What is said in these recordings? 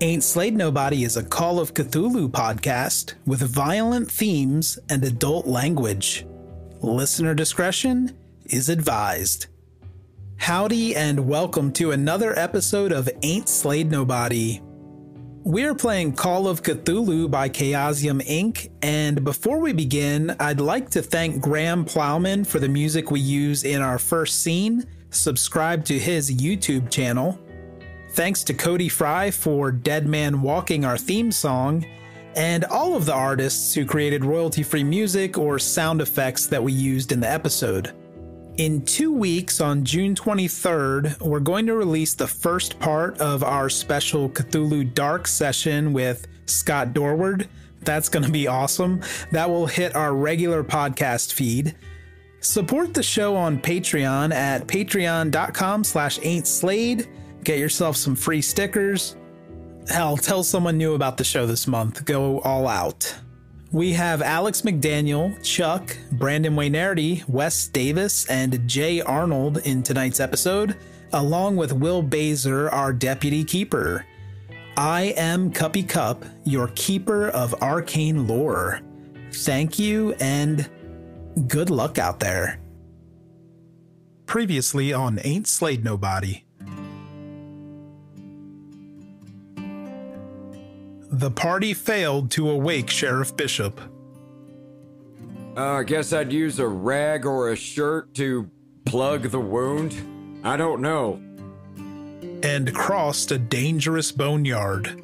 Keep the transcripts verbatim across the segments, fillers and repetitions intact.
Ain't Slayed Nobody is a Call of Cthulhu podcast with violent themes and adult language. Listener discretion is advised. Howdy and welcome to another episode of Ain't Slayed Nobody. We're playing Call of Cthulhu by Chaosium Incorporated, and before we begin, I'd like to thank Graham Plowman for the music we use in our first scene. Subscribe to his YouTube channel. Thanks to Cody Fry for Dead Man Walking, our theme song, and all of the artists who created royalty-free music or sound effects that we used in the episode. In two weeks, on June twenty-third, we're going to release the first part of our special Cthulhu Dark session with Scott Dorward. That's going to be awesome. That will hit our regular podcast feed. Support the show on Patreon at patreon.com slash ain'tslayed. Get yourself some free stickers. Hell, tell someone new about the show this month. Go all out. We have Alex McDaniel, Chuck, Brandon Waynerdy, Wes Davis, and Jay Arnold in tonight's episode, along with Will Bazer, our deputy keeper. I am Cuppy Cup, your keeper of arcane lore. Thank you, and good luck out there. Previously on Ain't Slayed Nobody. The party failed to awake Sheriff Bishop. Uh, I guess I'd use a rag or a shirt to plug the wound. I don't know. And crossed a dangerous boneyard.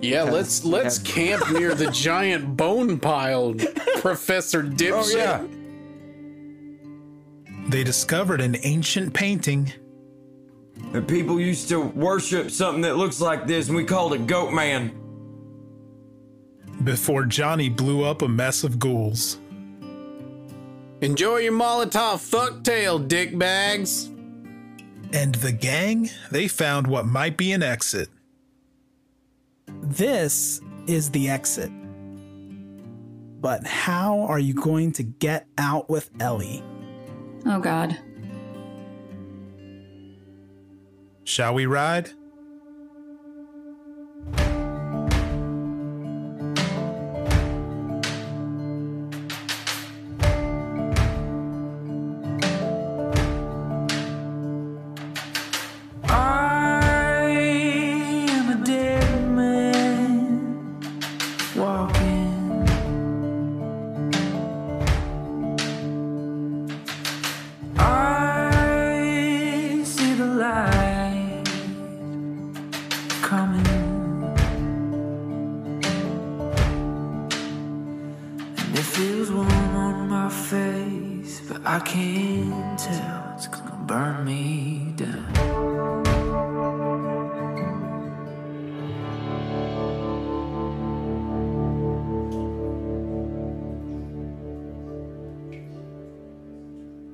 Yeah, let's let's camp near the giant bone pile, Professor Dipshit. Oh, yeah. They discovered an ancient painting. The people used to worship something that looks like this, and we called it Goatman. Before Johnny blew up a mess of ghouls. Enjoy your Molotov fucktail, dickbags. And the gang, they found what might be an exit. This is the exit. But how are you going to get out with Ellie? Oh, God. Shall we ride?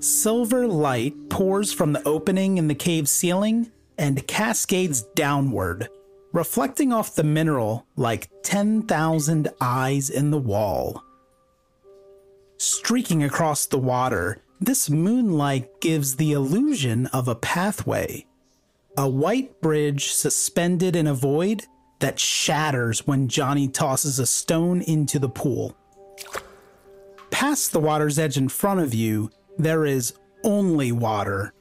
Silver light pours from the opening in the cave's ceiling and cascades downward, reflecting off the mineral like ten thousand eyes in the wall. Streaking across the water, this moonlight gives the illusion of a pathway, a white bridge suspended in a void that shatters when Johnny tosses a stone into the pool. Past the water's edge in front of you, there is only water.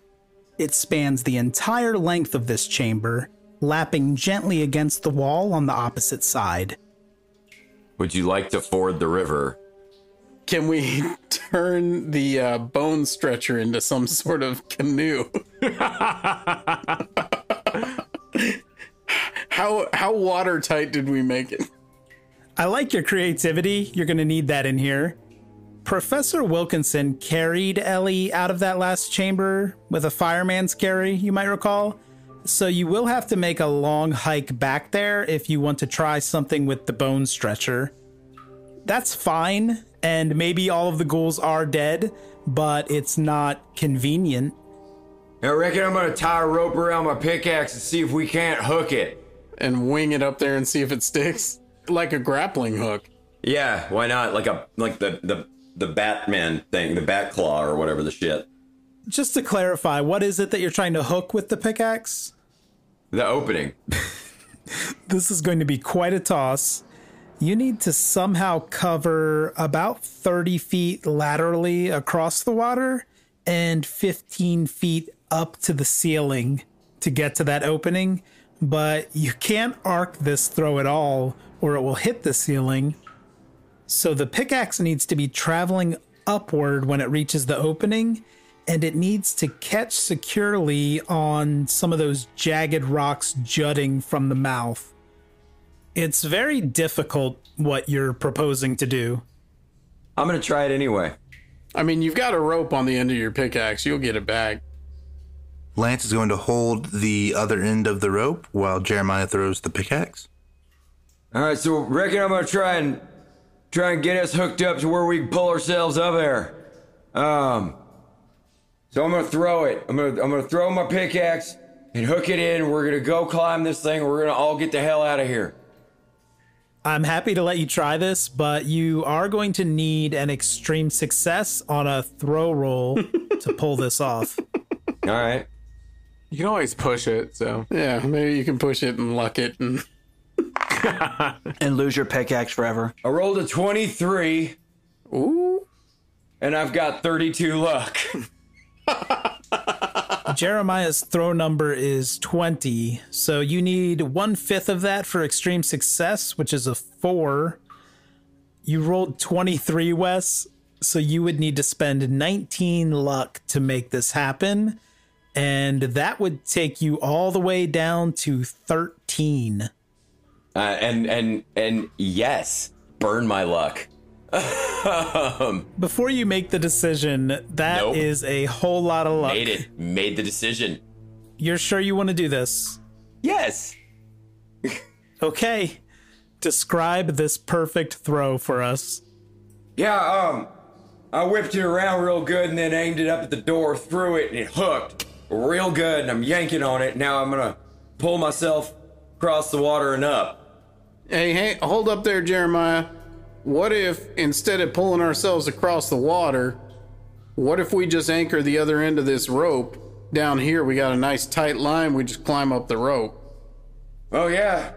It spans the entire length of this chamber, lapping gently against the wall on the opposite side. Would you like to ford the river? Can we turn the uh, bone stretcher into some sort of canoe? How, how watertight did we make it? I like your creativity. You're going to need that in here. Professor Wilkinson carried Ellie out of that last chamber with a fireman's carry, you might recall. So you will have to make a long hike back there if you want to try something with the bone stretcher. That's fine, and maybe all of the ghouls are dead, but it's not convenient. I reckon I'm going to tie a rope around my pickaxe and see if we can't hook it. And wing it up there and see if it sticks. Like a grappling hook. Yeah, why not? Like a like the... the The Batman thing, the bat claw or whatever the shit. Just to clarify, what is it that you're trying to hook with the pickaxe? The opening. this is going to be quite a toss. You need to somehow cover about thirty feet laterally across the water and fifteen feet up to the ceiling to get to that opening. But you can't arc this throw at all, or it will hit the ceiling. So the pickaxe needs to be traveling upward when it reaches the opening, and it needs to catch securely on some of those jagged rocks jutting from the mouth. It's very difficult what you're proposing to do. I'm going to try it anyway. I mean, you've got a rope on the end of your pickaxe. You'll get it back. Lance is going to hold the other end of the rope while Jeremiah throws the pickaxe. All right, so reckon I'm going to try and try and get us hooked up to where we can pull ourselves up there. Um, so I'm going to throw it. I'm going to I'm going to throw my pickaxe and hook it in. We're going to go climb this thing. We're going to all get the hell out of here. I'm happy to let you try this, but you are going to need an extreme success on a throw roll to pull this off. All right. You can always push it, so. Yeah, maybe you can push it and luck it and, and lose your pickaxe forever. I rolled a twenty-three. Ooh. And I've got thirty-two luck. Jeremiah's throw number is twenty, so you need one-fifth of that for extreme success, which is a four. You rolled twenty-three, Wes, so you would need to spend nineteen luck to make this happen, and that would take you all the way down to thirteen. Uh, and, and, and yes, burn my luck. Before you make the decision, that nope. is a whole lot of luck. Made it. Made the decision. You're sure you want to do this? Yes. Okay. Describe this perfect throw for us. Yeah, um, I whipped it around real good and then aimed it up at the door, threw it, and it hooked real good, and I'm yanking on it. Now I'm going to pull myself across the water and up. Hey, hey, hold up there, Jeremiah. What if, instead of pulling ourselves across the water, what if we just anchor the other end of this rope down here? We got a nice tight line. We just climb up the rope. Oh, yeah.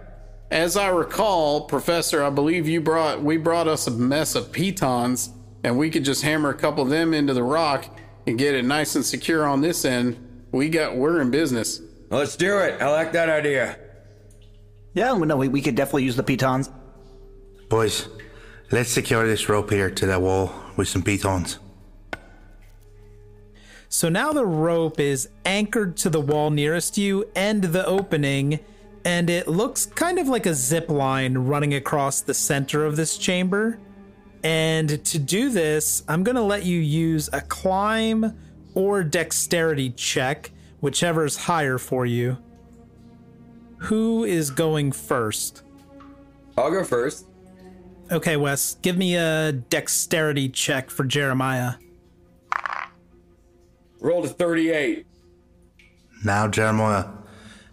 As I recall, Professor, I believe you brought, we brought us a mess of pitons, and we could just hammer a couple of them into the rock and get it nice and secure on this end. We got, we're in business. Let's do it. I like that idea. Yeah, no, we, we could definitely use the pitons. Boys. Let's secure this rope here to that wall with some pitons. So now the rope is anchored to the wall nearest you and the opening, and it looks kind of like a zip line running across the center of this chamber. And to do this, I'm going to let you use a climb or dexterity check, whichever is higher for you. Who is going first? I'll go first. Okay, Wes, give me a dexterity check for Jeremiah. Rolled a thirty-eight. Now, Jeremiah,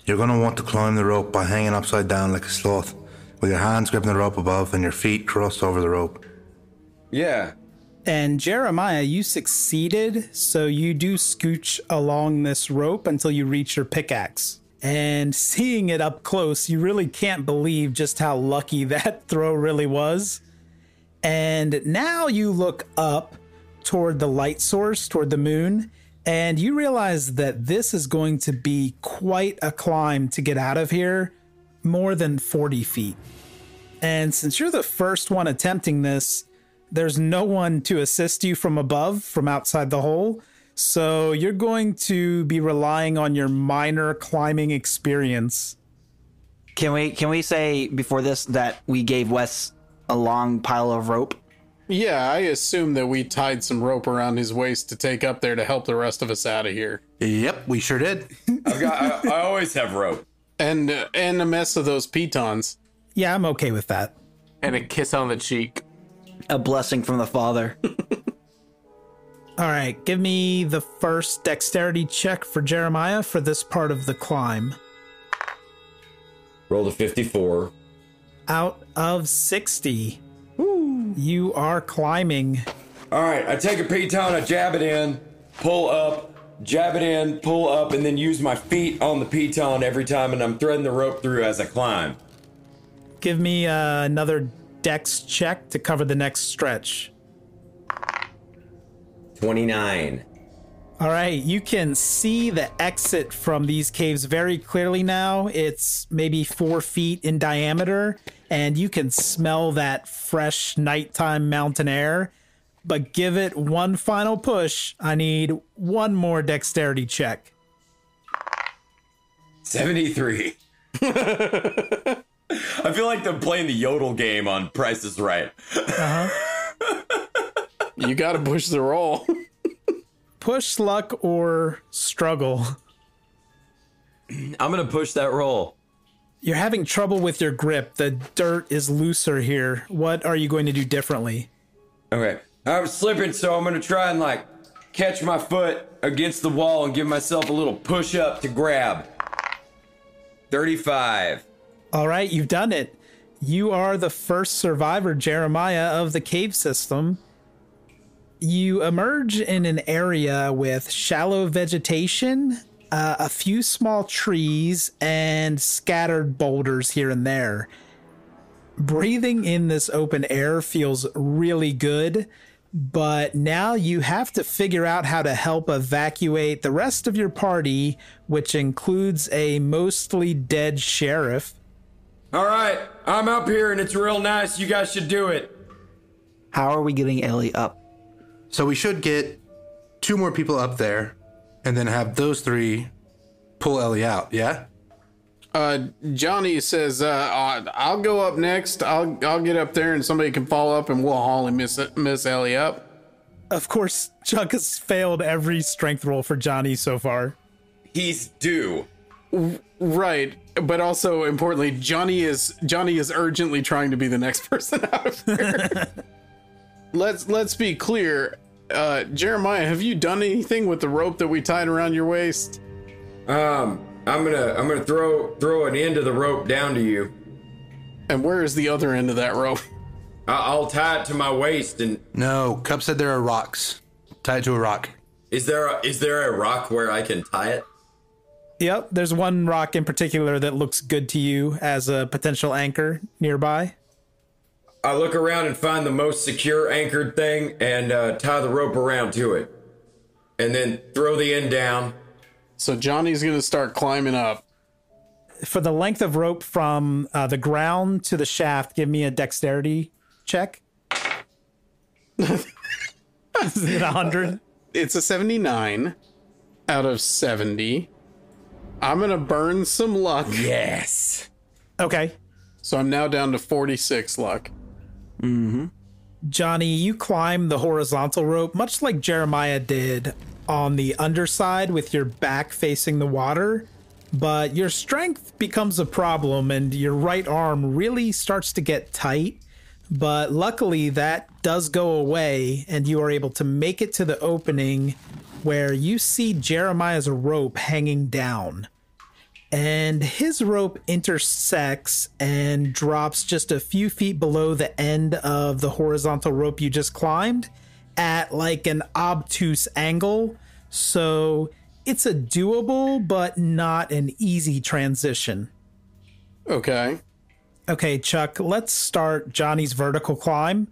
you're going to want to climb the rope by hanging upside down like a sloth, with your hands gripping the rope above and your feet crossed over the rope. Yeah. And Jeremiah, you succeeded, so you do scooch along this rope until you reach your pickaxe. And seeing it up close, you really can't believe just how lucky that throw really was. And now you look up toward the light source, toward the moon, and you realize that this is going to be quite a climb to get out of here, more than forty feet. And since you're the first one attempting this, there's no one to assist you from above, from outside the hole. So you're going to be relying on your minor climbing experience. Can we can we say before this that we gave Wes a long pile of rope? Yeah, I assume that we tied some rope around his waist to take up there to help the rest of us out of here. Yep, we sure did. I've got, I, I always have rope. And, uh, and a mess of those pitons. Yeah, I'm okay with that. And a kiss on the cheek. A blessing from the Father. All right, give me the first dexterity check for Jeremiah for this part of the climb. Roll a fifty-four. Out of sixty. Woo. You are climbing. All right, I take a piton, I jab it in, pull up, jab it in, pull up, and then use my feet on the piton every time, and I'm threading the rope through as I climb. give me uh, another dex check to cover the next stretch. twenty-nine. All right, you can see the exit from these caves very clearly now. It's maybe four feet in diameter, and you can smell that fresh nighttime mountain air. But give it one final push. I need one more dexterity check. seventy-three. I feel like they're playing the Yodel game on Price is Right. Uh-huh. You got to push the roll. Push, luck, or struggle? I'm going to push that roll. You're having trouble with your grip. The dirt is looser here. What are you going to do differently? Okay. I'm slipping, so I'm going to try and, like, catch my foot against the wall and give myself a little push-up to grab. thirty-five. All right, you've done it. You are the first survivor, Jeremiah, of the cave system. You emerge in an area with shallow vegetation, uh, a few small trees, and scattered boulders here and there. Breathing in this open air feels really good, but now you have to figure out how to help evacuate the rest of your party, which includes a mostly dead sheriff. All right, I'm up here and it's real nice. You guys should do it. How are we getting Ellie up? So we should get two more people up there and then have those three pull Ellie out, yeah? Uh, Johnny says, uh, I'll go up next. I'll I'll get up there and somebody can follow up and we'll haul and miss, miss Ellie up. Of course, Chuck has failed every strength roll for Johnny so far. He's due. Right. But also, importantly, Johnny is Johnny is urgently trying to be the next person out of there. Let's let's be clear. Uh, Jeremiah, have you done anything with the rope that we tied around your waist? Um, I'm going to I'm going to throw throw an end of the rope down to you. And where is the other end of that rope? I, I'll tie it to my waist and no, Cup said there are rocks. Tie it to a rock. Is there a, is there a rock where I can tie it? Yep, there's one rock in particular that looks good to you as a potential anchor nearby. I look around and find the most secure anchored thing and uh, tie the rope around to it and then throw the end down. So Johnny's going to start climbing up. For the length of rope from uh, the ground to the shaft, give me a dexterity check. Is it one hundred? It's a seventy-nine out of seventy. I'm going to burn some luck. Yes. Okay. So I'm now down to forty-six luck. Mm-hmm. Johnny, you climb the horizontal rope, much like Jeremiah did on the underside with your back facing the water, but your strength becomes a problem and your right arm really starts to get tight. But luckily that does go away and you are able to make it to the opening where you see Jeremiah's rope hanging down. And his rope intersects and drops just a few feet below the end of the horizontal rope you just climbed at like an obtuse angle. So it's a doable, but not an easy transition. Okay. Okay, Chuck, let's start Johnny's vertical climb.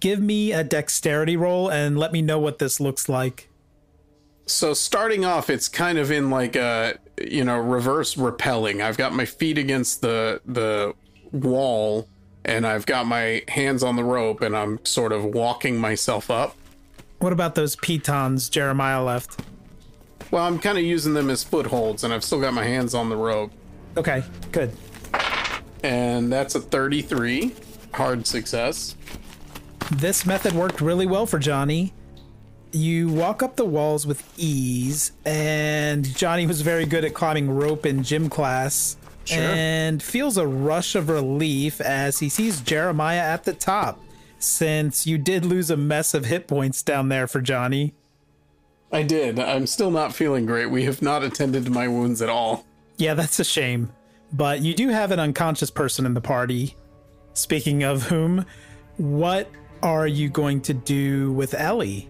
Give me a dexterity roll and let me know what this looks like. So starting off, it's kind of in like a, you know, reverse rappelling. I've got my feet against the the wall and I've got my hands on the rope and I'm sort of walking myself up. What about those pitons Jeremiah left? Well, I'm kind of using them as footholds and I've still got my hands on the rope. Okay, good. And that's a thirty-three. Hard success. This method worked really well for Johnny. You walk up the walls with ease, and Johnny was very good at climbing rope in gym class. Sure. And feels a rush of relief as he sees Jeremiah at the top, since you did lose a mess of hit points down there for Johnny. I did. I'm still not feeling great. We have not attended to my wounds at all. Yeah, that's a shame. But you do have an unconscious person in the party. Speaking of whom, what are you going to do with Ellie?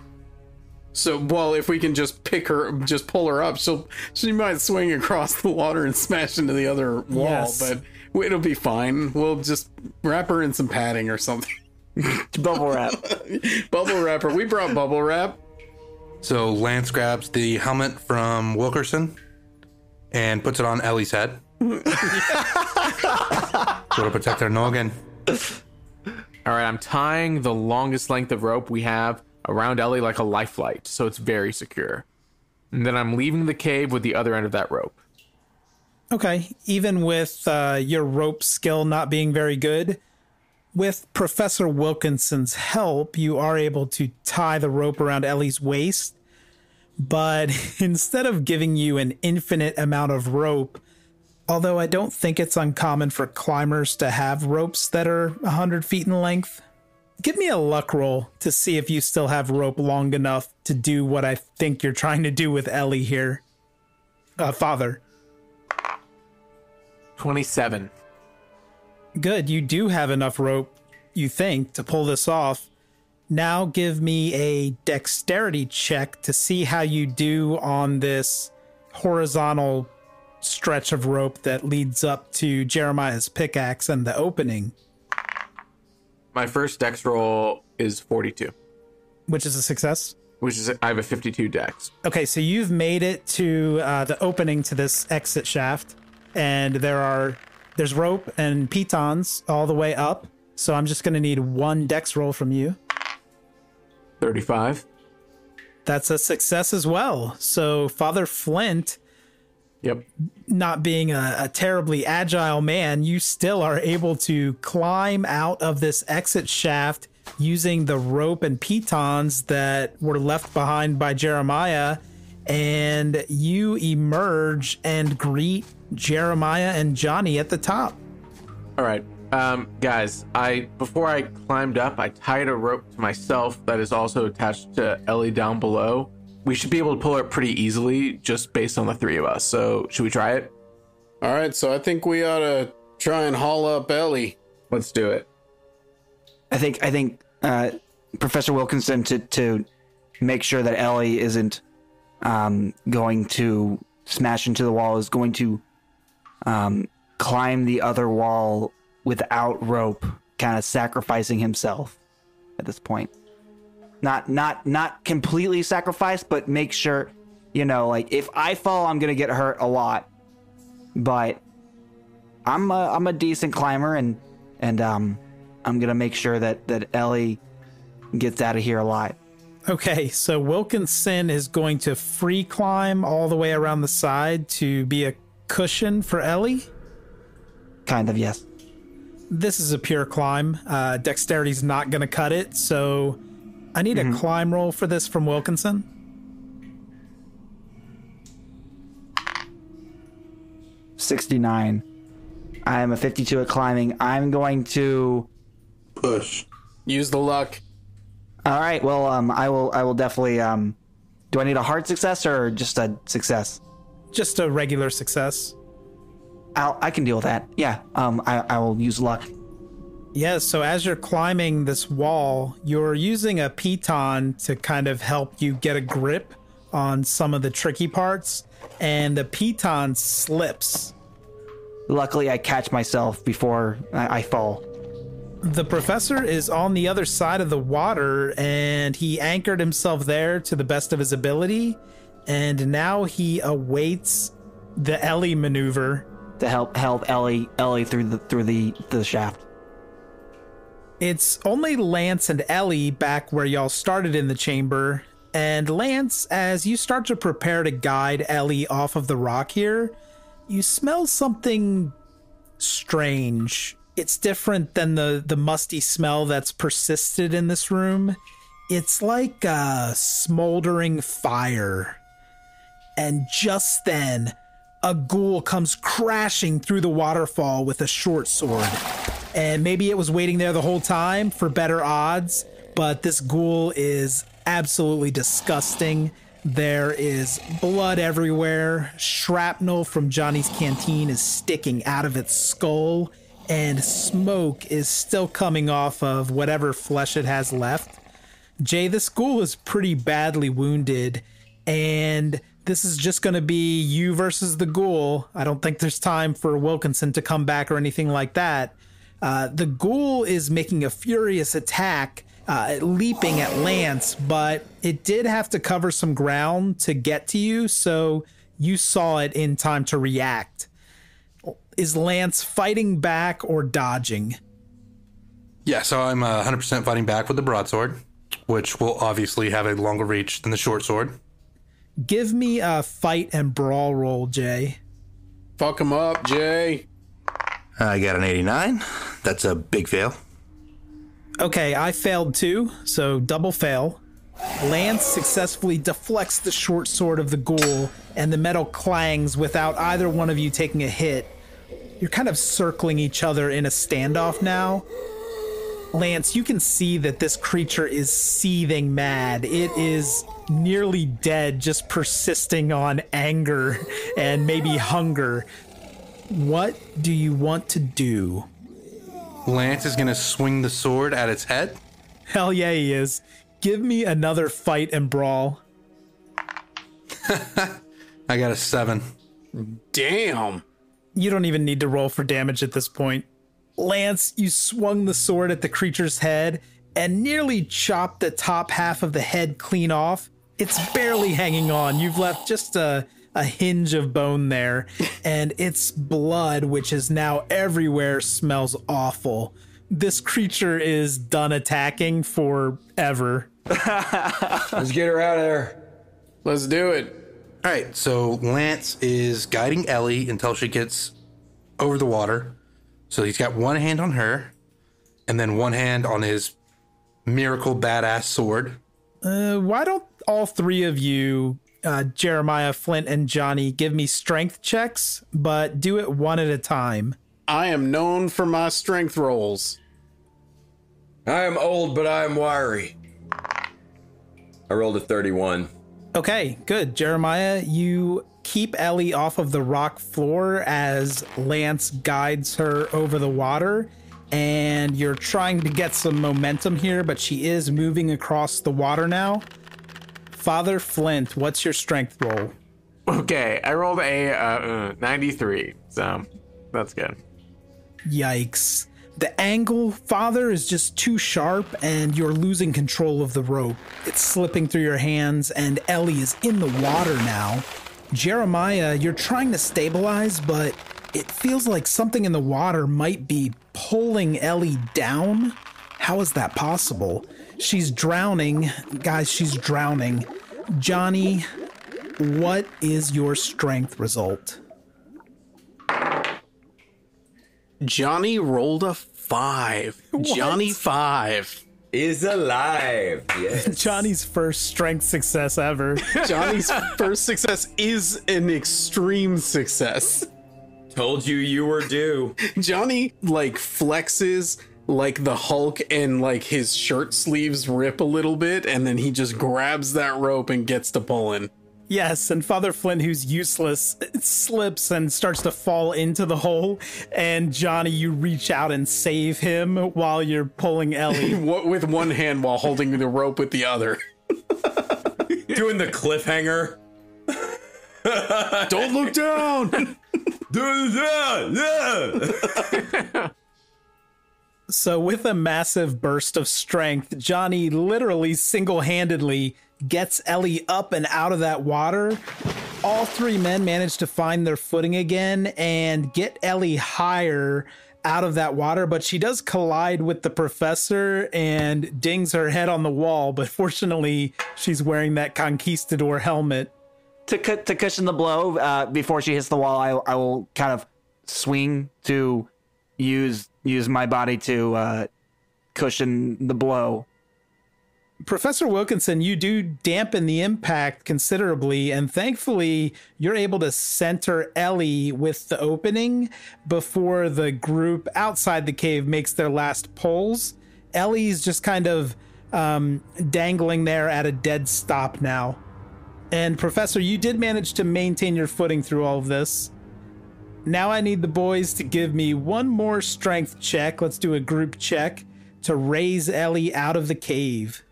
So, well, if we can just pick her, just pull her up, she'll, she might swing across the water and smash into the other wall. Yes. But It'll be fine. We'll just wrap her in some padding or something. Bubble wrap. Bubble wrap her. We brought bubble wrap. So Lance grabs the helmet from Wilkinson and puts it on Ellie's head. It'll protect her noggin. All right, I'm tying the longest length of rope we have around Ellie like a lifelight, so it's very secure. And then I'm leaving the cave with the other end of that rope. Okay, even with uh, your rope skill not being very good, with Professor Wilkinson's help, you are able to tie the rope around Ellie's waist. But instead of giving you an infinite amount of rope, although I don't think it's uncommon for climbers to have ropes that are one hundred feet in length, give me a luck roll to see if you still have rope long enough to do what I think you're trying to do with Ellie here. Uh, Father. twenty-seven. Good. You do have enough rope, you think, to pull this off. Now give me a dexterity check to see how you do on this horizontal stretch of rope that leads up to Jeremiah's pickaxe and the opening. My first dex roll is forty-two. Which is a success? Which is, I have a fifty-two dex. Okay, so you've made it to uh, the opening to this exit shaft. And there are, there's rope and pitons all the way up. So I'm just going to need one dex roll from you. thirty-five. That's a success as well. So Father Flint, yep, not being a, a terribly agile man, you still are able to climb out of this exit shaft using the rope and pitons that were left behind by Jeremiah. And you emerge and greet Jeremiah and Johnny at the top. All right, um, guys, I before I climbed up, I tied a rope to myself that is also attached to Ellie down below. We should be able to pull her pretty easily just based on the three of us. So should we try it? All right. So I think we ought to try and haul up Ellie. Let's do it. I think I think uh, Professor Wilkinson to, to make sure that Ellie isn't um, going to smash into the wall is going to um, climb the other wall without rope, kind of sacrificing himself at this point. Not not not completely sacrifice, but make sure, you know, like if I fall, I'm going to get hurt a lot. But I'm a, I'm a decent climber and and um, I'm going to make sure that, that Ellie gets out of here alive. OK, so Wilkinson is going to free climb all the way around the side to be a cushion for Ellie. Kind of, yes. This is a pure climb. Uh, dexterity's not going to cut it, so I need mm-hmm. a climb roll for this from Wilkinson. sixty-nine. I am a fifty-two at climbing. I'm going to push. Use the luck. All right. Well, um, I will. I will definitely. Um, do I need a hard success or just a success? Just a regular success. I'll, I can deal with that. Yeah. Um, I, I will use luck. Yeah, so as you're climbing this wall, you're using a piton to kind of help you get a grip on some of the tricky parts, and the piton slips. Luckily, I catch myself before I, I fall. The professor is on the other side of the water, and he anchored himself there to the best of his ability, and now he awaits the Ellie maneuver. To help help Ellie Ellie through the through the, the shaft. It's only Lance and Ellie back where y'all started in the chamber. And Lance, as you start to prepare to guide Ellie off of the rock here, you smell something strange. It's different than the, the musty smell that's persisted in this room. It's like a smoldering fire. And just then, a ghoul comes crashing through the waterfall with a short sword. And maybe it was waiting there the whole time for better odds, but this ghoul is absolutely disgusting. There is blood everywhere. Shrapnel from Johnny's canteen is sticking out of its skull, and smoke is still coming off of whatever flesh it has left. Jay, this ghoul is pretty badly wounded, and this is just going to be you versus the ghoul. I don't think there's time for Wilkinson to come back or anything like that. Uh, the ghoul is making a furious attack, uh, leaping at Lance, but it did have to cover some ground to get to you, so you saw it in time to react. Is Lance fighting back or dodging? Yeah, so I'm uh, one hundred percent fighting back with the broadsword, which will obviously have a longer reach than the short sword. Give me a fight and brawl roll, Jay. Fuck him up, Jay. I got an eighty-nine. That's a big fail. Okay, I failed too, so double fail. Lance successfully deflects the short sword of the ghoul, and the metal clangs without either one of you taking a hit. You're kind of circling each other in a standoff now. Lance, you can see that this creature is seething mad. It is nearly dead, just persisting on anger and maybe hunger. What do you want to do? Lance is going to swing the sword at its head? Hell yeah, he is. Give me another fight and brawl. I got a seven. Damn. You don't even need to roll for damage at this point. Lance, you swung the sword at the creature's head and nearly chopped the top half of the head clean off. It's barely hanging on. You've left just a, a hinge of bone there, and its blood, which is now everywhere, smells awful. This creature is done attacking forever. Let's get her out of there. Let's do it. All right, so Lance is guiding Ellie until she gets over the water. So he's got one hand on her, and then one hand on his miracle badass sword. Uh, why don't all three of you, uh, Jeremiah, Flint, and Johnny, give me strength checks, but do it one at a time. I am known for my strength rolls. I am old, but I am wiry. I rolled a thirty-one. Okay, good. Jeremiah, you keep Ellie off of the rock floor as Lance guides her over the water, and you're trying to get some momentum here, but she is moving across the water now. Father Flint, what's your strength roll? Okay, I rolled a uh, ninety-three, so that's good. Yikes. The angle, Father, is just too sharp, and you're losing control of the rope. It's slipping through your hands, and Ellie is in the water now. Jeremiah, you're trying to stabilize, but it feels like something in the water might be pulling Ellie down. How is that possible? She's drowning. Guys, she's drowning. Johnny, what is your strength result? Johnny rolled a five. What? Johnny five. Is alive. Yes. Johnny's first strength success ever. Johnny's first success is an extreme success. Told you you were due. Johnny like flexes like the Hulk, and like his shirt sleeves rip a little bit, and then he just grabs that rope and gets to pulling. Yes, and Father Flynn, who's useless, slips and starts to fall into the hole. And Johnny, you reach out and save him while you're pulling Ellie. With one hand while holding the rope with the other. Doing the cliffhanger. Don't look down! So with a massive burst of strength, Johnny literally single-handedly gets Ellie up and out of that water. All three men manage to find their footing again and get Ellie higher out of that water, but she does collide with the professor and dings her head on the wall, but fortunately she's wearing that conquistador helmet. To, cu- to cushion the blow, uh, before she hits the wall, I, I will kind of swing to use use my body to uh, cushion the blow. Professor Wilkinson, you do dampen the impact considerably, and thankfully you're able to center Ellie with the opening before the group outside the cave makes their last pulls. Ellie's just kind of um, dangling there at a dead stop now. And Professor, you did manage to maintain your footing through all of this. Now I need the boys to give me one more strength check. Let's do a group check to raise Ellie out of the cave.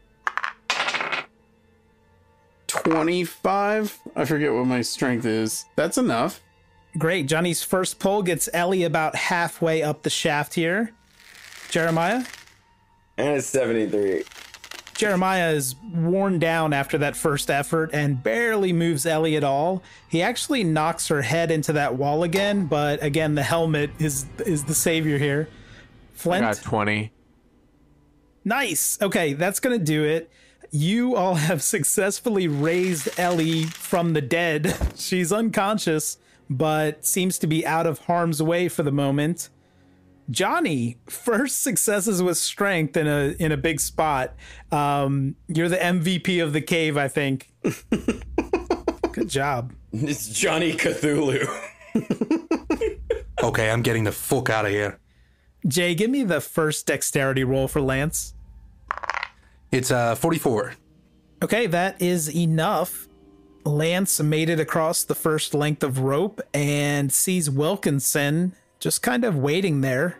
twenty-five. I forget what my strength is. That's enough. Great. Johnny's first pull gets Ellie about halfway up the shaft here. Jeremiah? And it's seventy-three. Jeremiah is worn down after that first effort and barely moves Ellie at all. He actually knocks her head into that wall again, but again, the helmet is is the savior here. Flint? I got twenty. Nice. Okay, that's going to do it. You all have successfully raised Ellie from the dead. She's unconscious, but seems to be out of harm's way for the moment. Johnny, first successes with strength in a in a big spot. Um, you're the M V P of the cave, I think. Good job. It's Johnny Cthulhu. Okay, I'm getting the fuck out of here. Jay, give me the first dexterity roll for Lance. It's uh, forty-four. Okay, that is enough. Lance made it across the first length of rope and sees Wilkinson just kind of waiting there.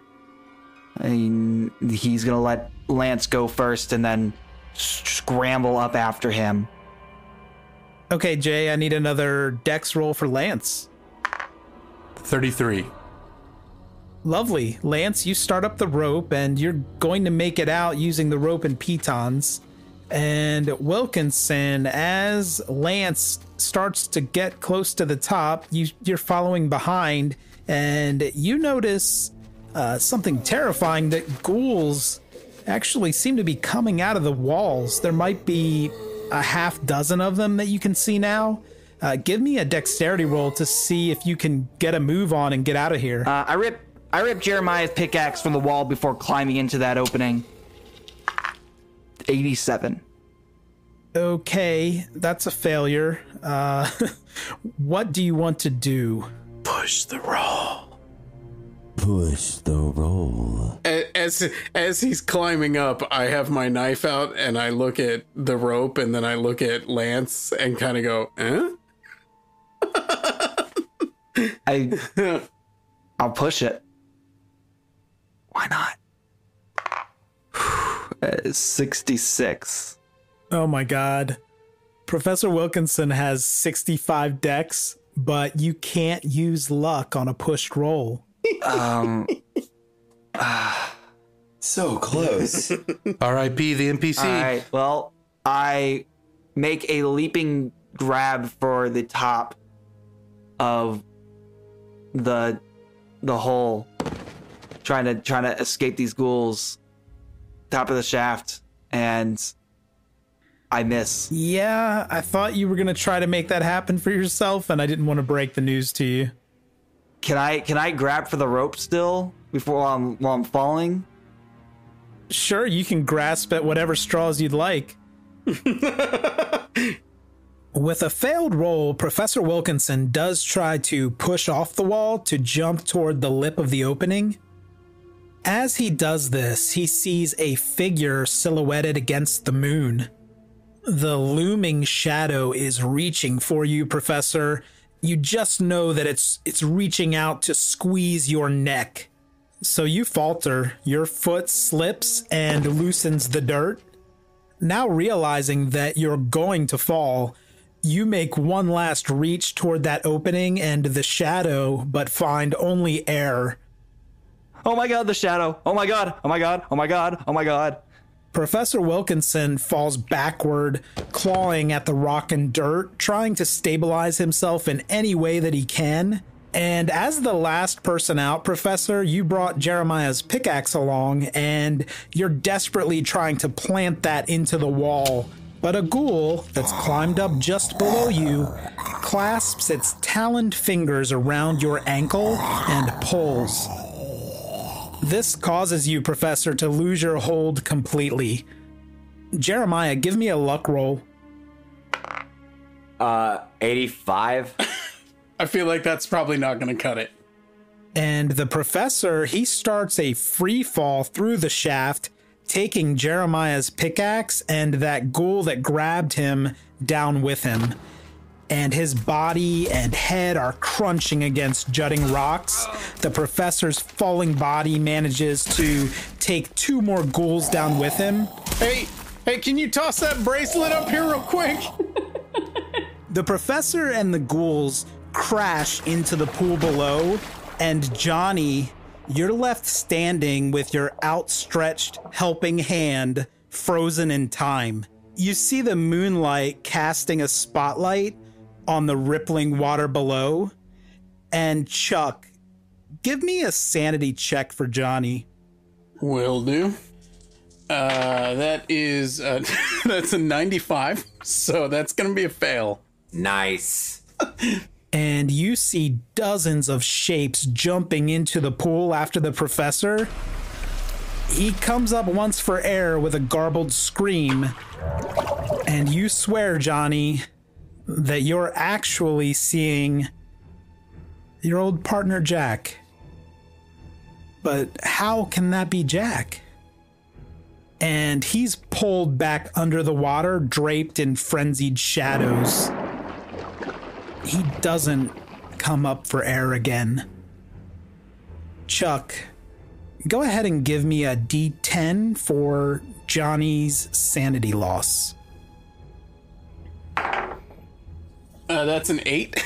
I mean, he's going to let Lance go first and then scramble up after him. Okay, Jay, I need another dex roll for Lance. thirty-three. Lovely. Lance, you start up the rope and you're going to make it out using the rope and pitons. And Wilkinson, as Lance starts to get close to the top, you, you're following behind, and you notice uh, something terrifying, that ghouls actually seem to be coming out of the walls. There might be a half dozen of them that you can see now. Uh, give me a dexterity roll to see if you can get a move on and get out of here. Uh, I rip, I rip Jeremiah's pickaxe from the wall before climbing into that opening. eighty-seven. Okay, that's a failure. Uh, what do you want to do? Push the roll. Push the roll. As as he's climbing up, I have my knife out and I look at the rope and then I look at Lance and kind of go, eh? I, I'll push it. Why not? Uh, sixty-six. Oh my god. Professor Wilkinson has sixty-five dex, but you can't use luck on a pushed roll. Um uh, so close. R I P the N P C. All right, well, I make a leaping grab for the top of the the hole, trying to trying to escape these ghouls. Top of the shaft, and I miss. Yeah, I thought you were gonna try to make that happen for yourself, and I didn't want to break the news to you. Can I can I grab for the rope still before I'm while I'm falling? Sure, you can grasp at whatever straws you'd like. With a failed roll, Professor Wilkinson does try to push off the wall to jump toward the lip of the opening. As he does this, he sees a figure silhouetted against the moon. The looming shadow is reaching for you, Professor. You just know that it's it's reaching out to squeeze your neck. So you falter, your foot slips and loosens the dirt. Now realizing that you're going to fall, you make one last reach toward that opening and the shadow, but find only air. Oh my god, the shadow. Oh my god. Oh my god. Oh my god. Oh my god. Professor Wilkinson falls backward, clawing at the rock and dirt, trying to stabilize himself in any way that he can. And as the last person out, Professor, you brought Jeremiah's pickaxe along, and you're desperately trying to plant that into the wall. But a ghoul that's climbed up just below you clasps its taloned fingers around your ankle and pulls. This causes you, Professor, to lose your hold completely. Jeremiah, give me a luck roll. Uh, eighty-five. I feel like that's probably not going to cut it. And the Professor, he starts a free fall through the shaft, taking Jeremiah's pickaxe and that ghoul that grabbed him down with him. And his body and head are crunching against jutting rocks. The Professor's falling body manages to take two more ghouls down with him. Hey, hey, can you toss that bracelet up here real quick? The professor and the ghouls crash into the pool below, and Johnny, you're left standing with your outstretched helping hand frozen in time. You see the moonlight casting a spotlight on the rippling water below. And Chuck, give me a sanity check for Johnny. Will do. Uh, that is, uh, that's a ninety-five, so that's going to be a fail. Nice. And you see dozens of shapes jumping into the pool after the professor. He comes up once for air with a garbled scream. And you swear, Johnny, that you're actually seeing your old partner, Jack. But how can that be Jack? And he's pulled back under the water, draped in frenzied shadows. He doesn't come up for air again. Chuck, go ahead and give me a D ten for Johnny's sanity loss. Uh, that's an eight.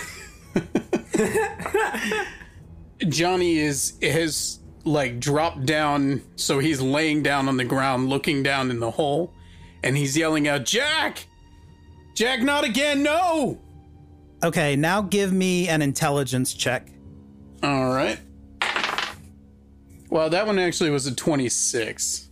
Johnny is has like dropped down, so he's laying down on the ground, looking down in the hole, and he's yelling out, "Jack! Jack, not again! No!" Okay, now give me an intelligence check. All right. Well, that one actually was a twenty-six.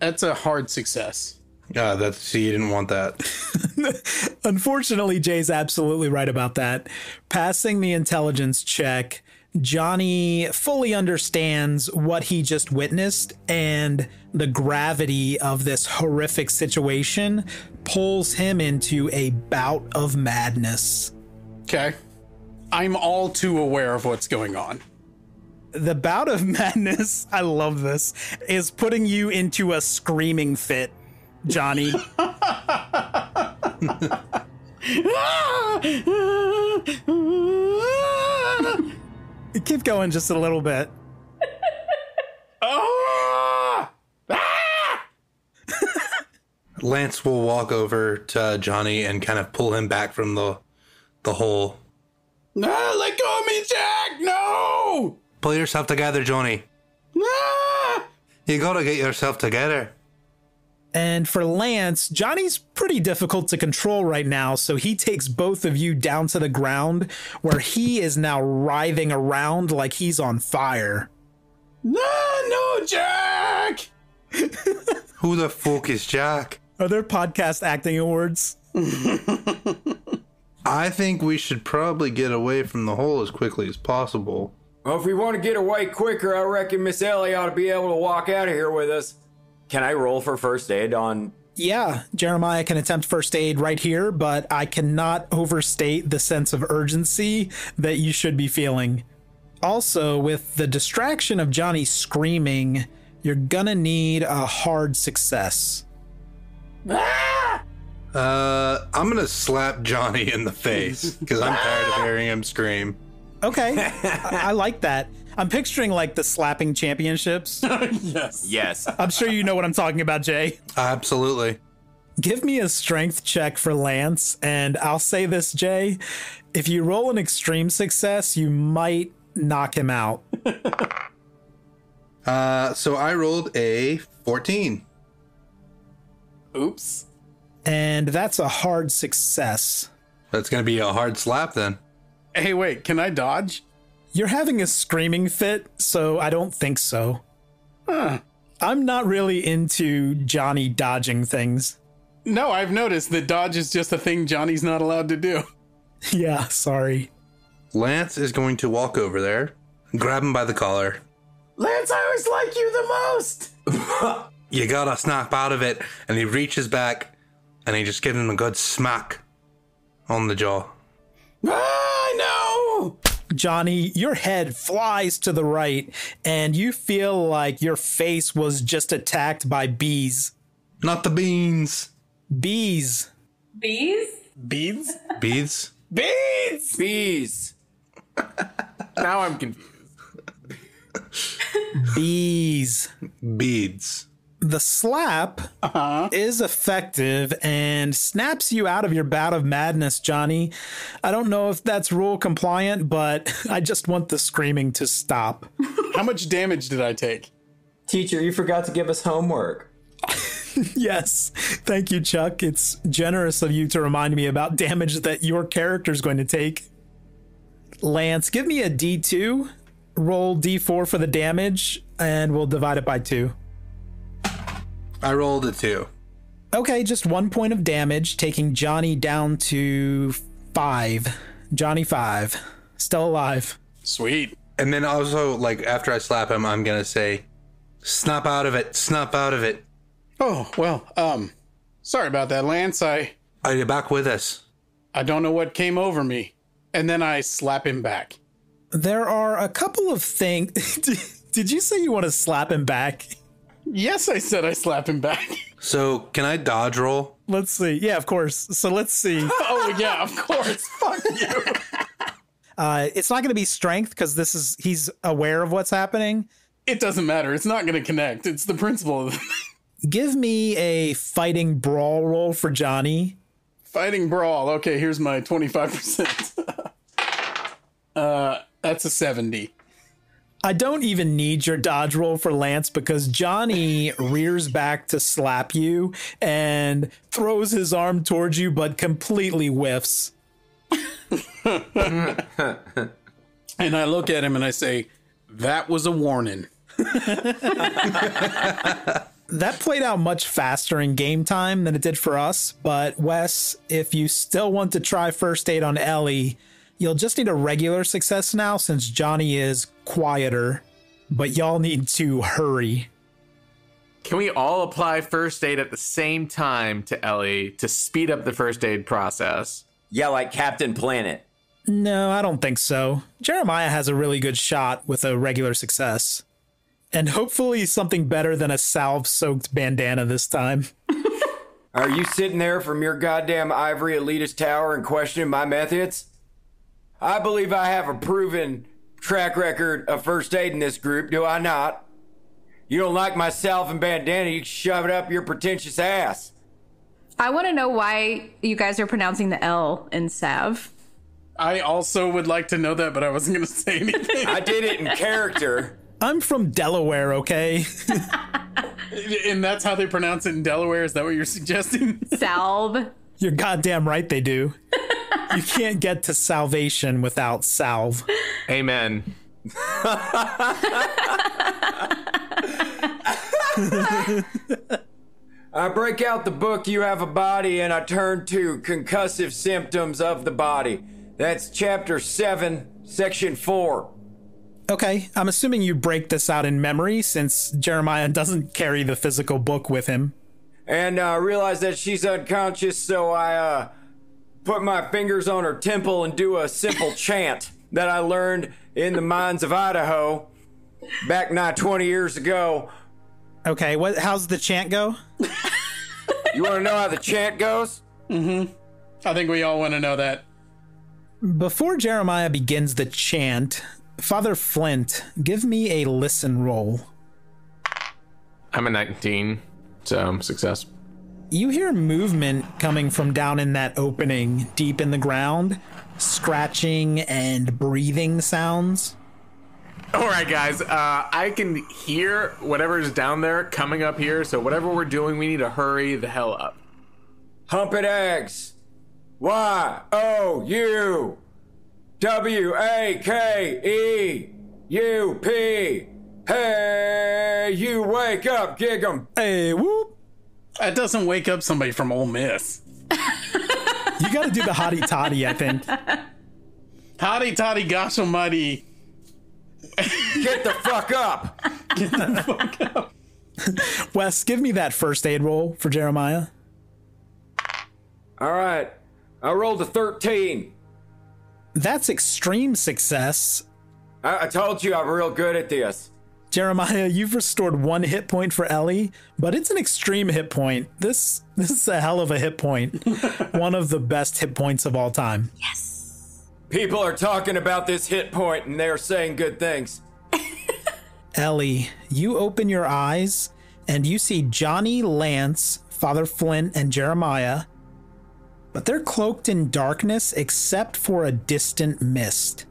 That's a hard success. Yeah, uh, that's, see, you didn't want that. Unfortunately, Jay's absolutely right about that. Passing the intelligence check, Johnny fully understands what he just witnessed, and the gravity of this horrific situation pulls him into a bout of madness. Okay. I'm all too aware of what's going on. The bout of madness, I love this, is putting you into a screaming fit, Johnny. Keep going just a little bit. Oh! Ah! Lance will walk over to Johnny and kind of pull him back from the the hole. No, let go of me, Jack! No! Pull yourself together, Johnny. Ah! You gotta get yourself together. And for Lance, Johnny's pretty difficult to control right now, so he takes both of you down to the ground, where he is now writhing around like he's on fire. No, no, Jack! Who the fuck is Jack? Are there podcast acting awards? I think we should probably get away from the hole as quickly as possible. Well, if we want to get away quicker, I reckon Miss Ellie ought to be able to walk out of here with us. Can I roll for first aid on... Yeah, Jeremiah can attempt first aid right here, but I cannot overstate the sense of urgency that you should be feeling. Also, with the distraction of Johnny screaming, you're gonna need a hard success. Ah! Uh, I'm gonna slap Johnny in the face, because I'm tired of hearing him scream. Okay, I, I like that. I'm picturing like the slapping championships. Yes. Yes. I'm sure you know what I'm talking about, Jay. Absolutely. Give me a strength check for Lance. And I'll say this, Jay, if you roll an extreme success, you might knock him out. uh, so I rolled a fourteen. Oops. And that's a hard success. That's going to be a hard slap then. Hey, wait, can I dodge? You're having a screaming fit, so I don't think so. Huh. I'm not really into Johnny dodging things. No, I've noticed that dodge is just a thing Johnny's not allowed to do. Yeah, sorry. Lance is going to walk over there, grab him by the collar. Lance, I always like you the most! You gotta snap out of it. And he reaches back, and he just gives him a good smack on the jaw. Ah, no! Johnny, your head flies to the right, and you feel like your face was just attacked by bees. Not the beans. Bees. Bees? Bees? Bees? Bees! Bees. Now I'm confused. Bees. Beads. The slap uh-huh. is effective and snaps you out of your bout of madness, Johnny. I don't know if that's rule compliant, but I just want the screaming to stop. How much damage did I take? Teacher, you forgot to give us homework. Yes. Thank you, Chuck. It's generous of you to remind me about damage that your character is going to take. Lance, give me a D two, roll D four for the damage, and we'll divide it by two. I rolled a two. Okay, just one point of damage, taking Johnny down to five. Johnny five. Still alive. Sweet. And then also, like, after I slap him, I'm going to say, snap out of it, snap out of it. Oh, well, um, sorry about that, Lance. I... Are you back with us? I don't know what came over me. And then I slap him back. There are a couple of things. Did you say you want to slap him back? Yes, I said I slap him back. So can I dodge roll? Let's see. Yeah, of course. So let's see. Oh, yeah, of course. Fuck you. Uh, it's not going to be strength because this is he's aware of what's happening. It doesn't matter. It's not going to connect. It's the principle of the thing. Give me a fighting brawl roll for Johnny. Fighting brawl. Okay, here's my twenty-five percent. uh, that's a seventy. I don't even need your dodge roll for Lance because Johnny rears back to slap you and throws his arm towards you, but completely whiffs. And I look at him and I say, that was a warning. That played out much faster in game time than it did for us. But Wes, if you still want to try first aid on Ellie, you'll just need a regular success now since Johnny is quieter, but y'all need to hurry. Can we all apply first aid at the same time to Ellie to speed up the first aid process? Yeah, like Captain Planet. No, I don't think so. Jeremiah has a really good shot with a regular success. And hopefully something better than a salve-soaked bandana this time. Are you sitting there from your goddamn ivory elitist tower and questioning my methods? I believe I have a proven track record of first aid in this group, do I not? You don't like my salve and bandana, you shove it up your pretentious ass. I want to know why you guys are pronouncing the L in salve. I also would like to know that, but I wasn't going to say anything. I did it in character. I'm from Delaware, okay? And that's how they pronounce it in Delaware? Is that what you're suggesting? Salve. You're goddamn right they do. You can't get to salvation without salve. Amen. I break out the book, You Have a Body, and I turn to Concussive Symptoms of the Body. That's chapter seven, section four. Okay, I'm assuming you break this out in memory since Jeremiah doesn't carry the physical book with him. And I uh, realize that she's unconscious, so I... uh. put my fingers on her temple and do a simple chant that I learned in the mines of Idaho back nigh twenty years ago. Okay, what? How's the chant go? You want to know how the chant goes? Mm-hmm. I think we all want to know that. Before Jeremiah begins the chant, Father Flint, give me a listen roll. I'm a nineteen, so success. You hear movement coming from down in that opening, deep in the ground, scratching and breathing sounds. All right, guys, uh, I can hear whatever's down there coming up here, so whatever we're doing, we need to hurry the hell up. Humpin' eggs. Y O U. W A K E U P. Hey, you wake up, gig 'em. Hey, whoop. That doesn't wake up somebody from Ole Miss. You got to do the hottie toddy, I think. Hottie toddy, gosh almighty. Get the fuck up. Get the fuck up. Wes, give me that first aid roll for Jeremiah. All right. I rolled a thirteen. That's extreme success. I, I told you I'm real good at this. Jeremiah, you've restored one hit point for Ellie, but it's an extreme hit point. This this is a hell of a hit point. One of the best hit points of all time. Yes. People are talking about this hit point and they're saying good things. Ellie, you open your eyes and you see Johnny, Lance, Father Flint, and Jeremiah, but they're cloaked in darkness except for a distant mist.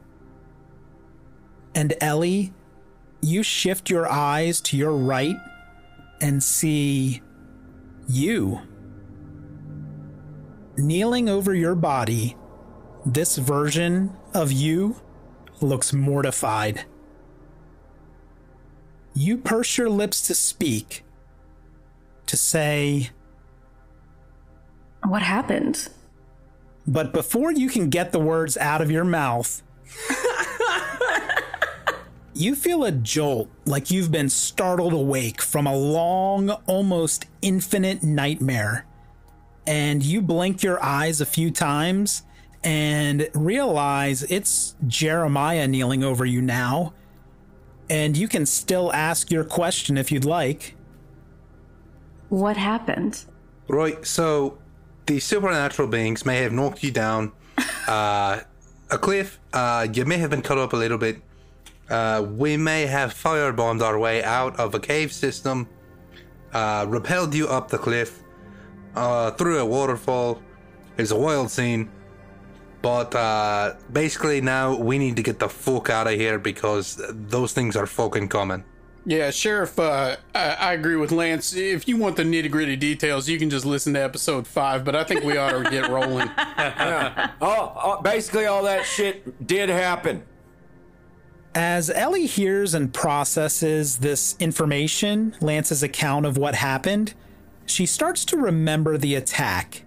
And Ellie, you shift your eyes to your right and see you. Kneeling over your body, this version of you looks mortified. You purse your lips to speak, to say, "What happened?" But before you can get the words out of your mouth, you feel a jolt, like you've been startled awake from a long, almost infinite nightmare. And you blink your eyes a few times and realize it's Jeremiah kneeling over you now. And you can still ask your question if you'd like. What happened? Right, so the supernatural beings may have knocked you down uh, a cliff. Uh, you may have been cut up a little bit. Uh, we may have firebombed our way out of a cave system, uh, rappelled you up the cliff, uh, through a waterfall. It's a wild scene. But uh, basically now we need to get the fuck out of here because those things are fucking coming. Yeah, Sheriff, uh, I, I agree with Lance. If you want the nitty-gritty details, you can just listen to episode five, but I think we ought to get rolling. Yeah. oh, oh, basically all that shit did happen. As Ellie hears and processes this information, Lance's account of what happened, she starts to remember the attack.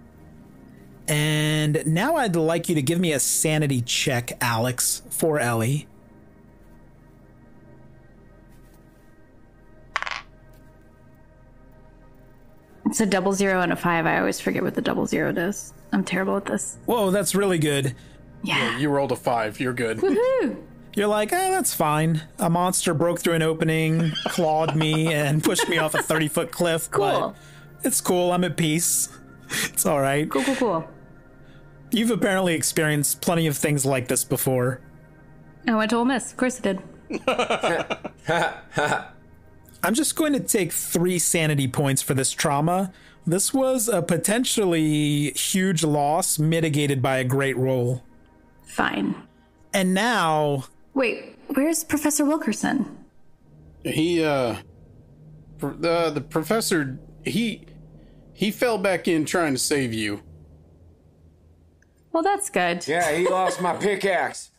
And now I'd like you to give me a sanity check, Alex, for Ellie. It's a double zero and a five. I always forget what the double zero does. I'm terrible at this. Whoa, that's really good. Yeah. yeah you rolled a five. You're good. Woohoo! You're like, eh, that's fine. A monster broke through an opening, clawed me, and pushed me off a thirty-foot cliff. Cool. But it's cool. I'm at peace. It's all right. Cool, cool, cool. You've apparently experienced plenty of things like this before. I went to Ole Miss. Of course I did. I'm just going to take three sanity points for this trauma. This was a potentially huge loss mitigated by a great roll. Fine. And now... Wait, where's Professor Wilkinson? He, uh, pr- uh... The professor, he... He fell back in trying to save you. Well, that's good. Yeah, he lost my pickaxe.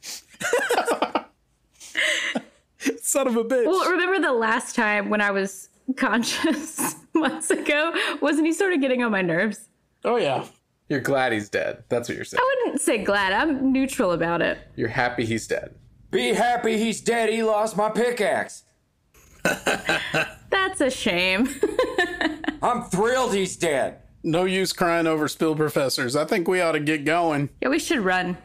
Son of a bitch. Well, remember the last time when I was conscious months ago? Wasn't he sort of getting on my nerves? Oh, yeah. You're glad he's dead. That's what you're saying. I wouldn't say glad. I'm neutral about it. You're happy he's dead. Be happy he's dead. He lost my pickaxe. That's a shame. I'm thrilled he's dead. No use crying over spilled professors. I think we ought to get going. Yeah, we should run.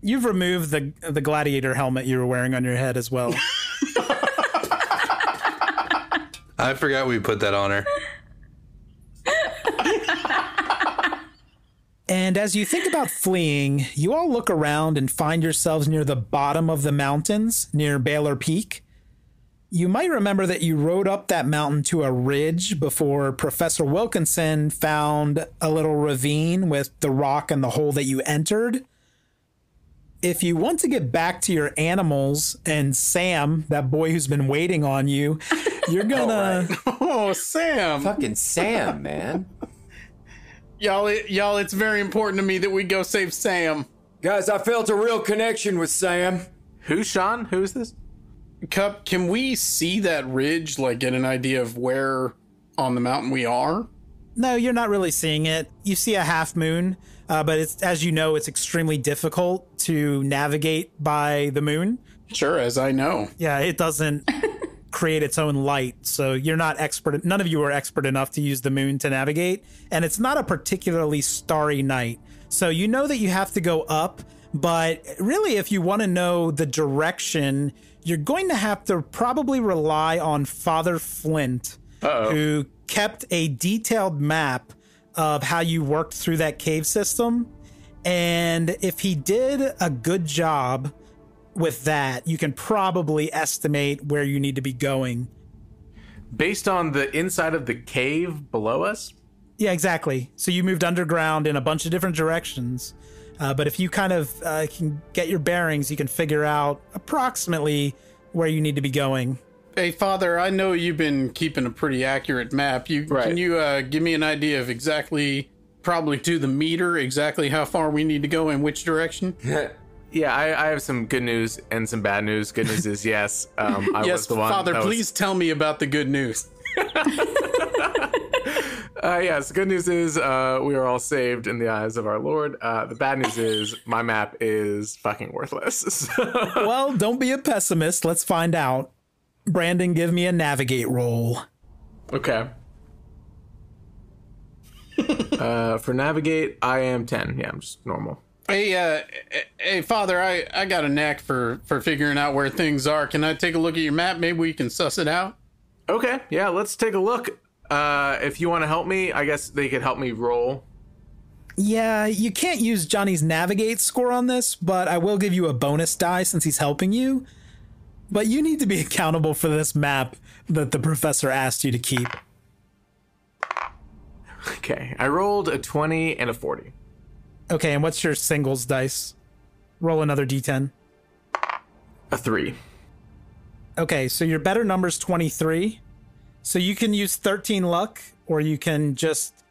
You've removed the the gladiator helmet you were wearing on your head as well. I forgot we put that on her. And as you think about fleeing, you all look around and find yourselves near the bottom of the mountains, near Baylor Peak. You might remember that you rode up that mountain to a ridge before Professor Wilkinson found a little ravine with the rock and the hole that you entered. If you want to get back to your animals and Sam, that boy who's been waiting on you, you're gonna... All right. Oh, Sam! Fucking Sam, man. Y'all, it, y'all, it's very important to me that we go save Sam. Guys, I felt a real connection with Sam. Who, Sean? Who is this? Cup, can we see that ridge, like get an idea of where on the mountain we are? No, you're not really seeing it. You see a half moon, uh, but it's, as you know, it's extremely difficult to navigate by the moon. Sure, as I know. Yeah, it doesn't create its own light, so you're not expert. None of you are expert enough to use the moon to navigate, and it's not a particularly starry night. So you know that you have to go up, but really if you want to know the direction, you're going to have to probably rely on Father Flint, Uh-oh. who kept a detailed map of how you worked through that cave system. And if he did a good job with that, you can probably estimate where you need to be going. based on the inside of the cave below us? Yeah, exactly. So you moved underground in a bunch of different directions. Uh, but if you kind of uh, can get your bearings, you can figure out approximately where you need to be going. Hey, Father, I know you've been keeping a pretty accurate map. You, right. Can you uh, give me an idea of exactly, probably to the meter, exactly how far we need to go in which direction? Yeah, I, I have some good news and some bad news. Good news is yes. Um, I yes, was the one Father, was... please tell me about the good news. Uh, yes, the good news is uh, we are all saved in the eyes of our Lord. Uh, the bad news is my map is fucking worthless. So. Well, don't be a pessimist. Let's find out. Brandon, give me a navigate roll. Okay. uh, for navigate, I am ten. Yeah, I'm just normal. Hey, uh, hey, Father, I, I got a knack for, for figuring out where things are. Can I take a look at your map? Maybe we can suss it out. Okay, yeah, let's take a look. Uh, if you want to help me, I guess they could help me roll. Yeah, you can't use Johnny's navigate score on this, but I will give you a bonus die since he's helping you. But you need to be accountable for this map that the professor asked you to keep. Okay, I rolled a twenty and a forty. Okay, and what's your singles dice? Roll another d ten. A three. Okay, so your better number's twenty-three. So you can use thirteen luck, or you can just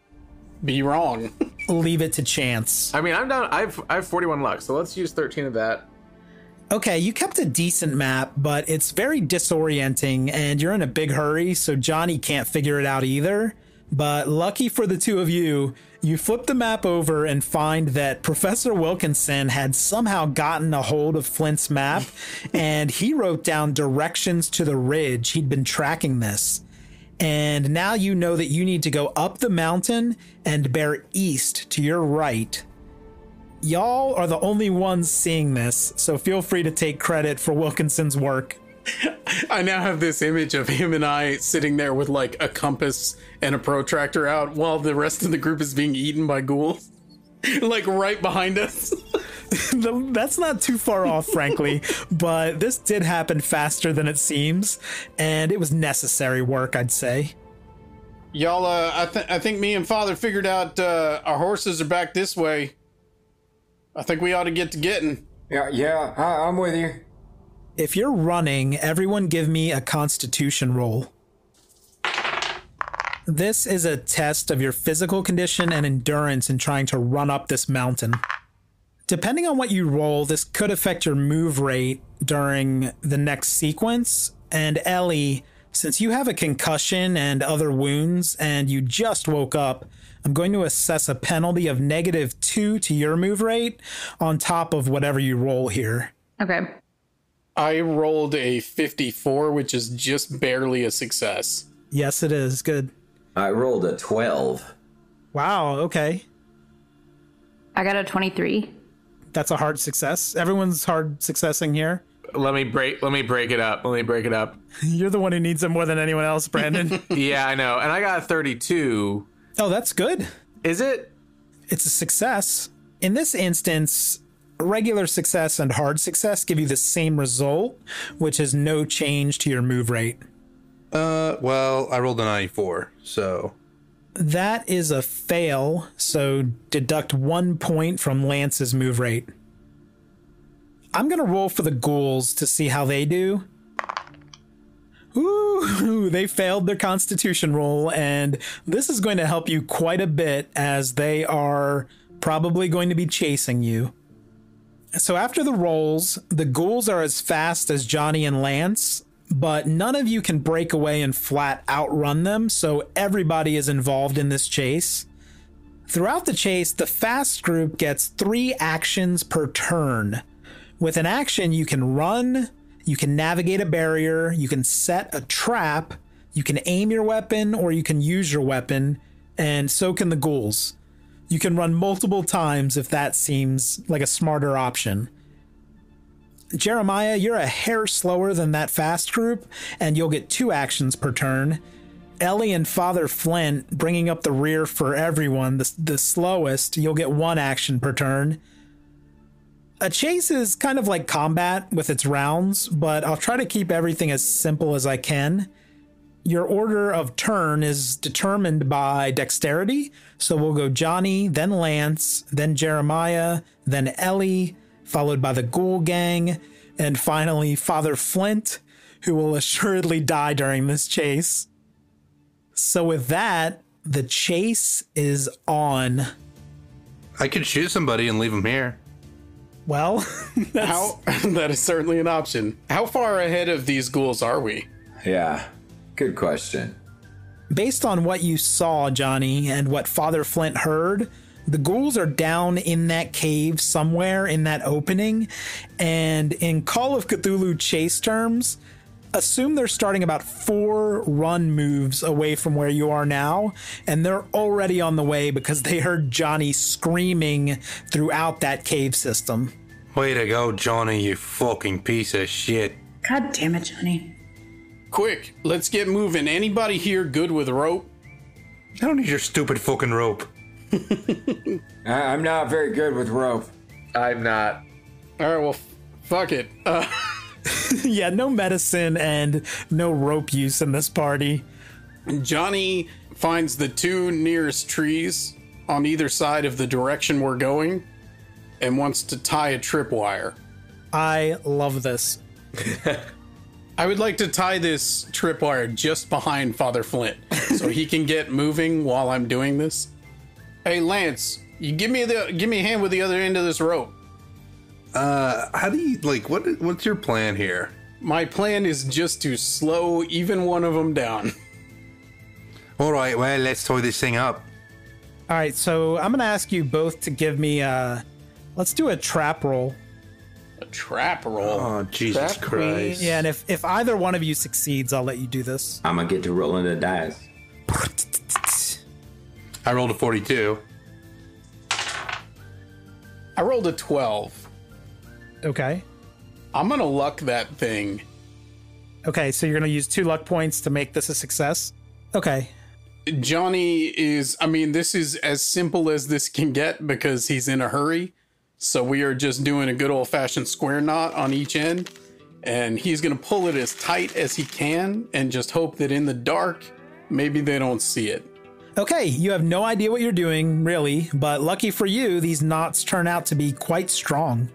be wrong. Leave it to chance. I mean, I'm down. I've I have forty-one luck, so let's use thirteen of that. Okay, you kept a decent map, but it's very disorienting, and you're in a big hurry, so Johnny can't figure it out either. But lucky for the two of you, you flip the map over and find that Professor Wilkinson had somehow gotten a hold of Flint's map, and he wrote down directions to the ridge. He'd been tracking this. And now you know that you need to go up the mountain and bear east to your right. Y'all are the only ones seeing this, so feel free to take credit for Wilkinson's work. I now have this image of him and I sitting there with like a compass and a protractor out while the rest of the group is being eaten by ghouls. Like right behind us. That's not too far off, frankly, but this did happen faster than it seems, and it was necessary work, I'd say. Y'all, uh, I, th- I think me and Father figured out uh, our horses are back this way. I think we ought to get to getting. Yeah, yeah, I- I'm with you. If you're running, everyone give me a constitution roll. This is a test of your physical condition and endurance in trying to run up this mountain. Depending on what you roll, this could affect your move rate during the next sequence. And Ellie, since you have a concussion and other wounds and you just woke up, I'm going to assess a penalty of negative two to your move rate on top of whatever you roll here. Okay. I rolled a fifty-four, which is just barely a success. Yes, it is. Good. I rolled a twelve. Wow. Okay. I got a twenty-three. That's a hard success. Everyone's hard successing here. Let me break. Let me break it up. Let me break it up. You're the one who needs it more than anyone else, Brandon. Yeah, I know. And I got a thirty-two. Oh, that's good. Is it? It's a success. In this instance, regular success and hard success give you the same result, which is no change to your move rate. Uh, well, I rolled a ninety-four, so. That is a fail, so deduct one point from Lance's move rate. I'm going to roll for the ghouls to see how they do. Ooh, they failed their constitution roll, and this is going to help you quite a bit as they are probably going to be chasing you. So after the rolls, the ghouls are as fast as Johnny and Lance, but none of you can break away and flat outrun them, so everybody is involved in this chase. Throughout the chase, the fast group gets three actions per turn. With an action, you can run, you can navigate a barrier, you can set a trap, you can aim your weapon, or you can use your weapon, and so can the ghouls. You can run multiple times if that seems like a smarter option. Jeremiah, you're a hair slower than that fast group, and you'll get two actions per turn. Ellie and Father Flint bringing up the rear for everyone, the, the slowest, you'll get one action per turn. A chase is kind of like combat with its rounds, but I'll try to keep everything as simple as I can. your order of turn is determined by dexterity. So we'll go Johnny, then Lance, then Jeremiah, then Ellie, followed by the Ghoul Gang, and finally Father Flint, who will assuredly die during this chase. So with that, the chase is on. I could shoot somebody and leave them here. Well, that's... How, that is certainly an option. How far ahead of these ghouls are we? Yeah, good question. Based on what you saw, Johnny, and what Father Flint heard, the ghouls are down in that cave somewhere in that opening. And in Call of Cthulhu chase terms, assume they're starting about four run moves away from where you are now, and they're already on the way because they heard Johnny screaming throughout that cave system. Way to go, Johnny, you fucking piece of shit. God damn it, Johnny. Quick, let's get moving. Anybody here good with rope? I don't need your stupid fucking rope. I- I'm not very good with rope. I'm not. All right, well, f- fuck it. Uh... Yeah, no medicine and no rope use in this party. Johnny finds the two nearest trees on either side of the direction we're going and wants to tie a tripwire. I love this. I would like to tie this tripwire just behind Father Flint so he can get moving while I'm doing this. Hey, Lance, you give me the give me a hand with the other end of this rope. Uh, how do you, like, what? what's your plan here? My plan is just to slow even one of them down. All right, well, let's tie this thing up. All right, so I'm going to ask you both to give me a, let's do a trap roll. A trap roll? Oh, Jesus trap Christ. Me. Yeah, and if, if either one of you succeeds, I'll let you do this. I'm going to get to rolling the dice. I rolled a forty-two. I rolled a twelve. Okay. I'm going to luck that thing. Okay, so you're going to use two luck points to make this a success? Okay. Johnny is, I mean, this is as simple as this can get because he's in a hurry. So we are just doing a good old-fashioned square knot on each end. And he's going to pull it as tight as he can and just hope that in the dark, maybe they don't see it. Okay, you have no idea what you're doing, really. But lucky for you, these knots turn out to be quite strong.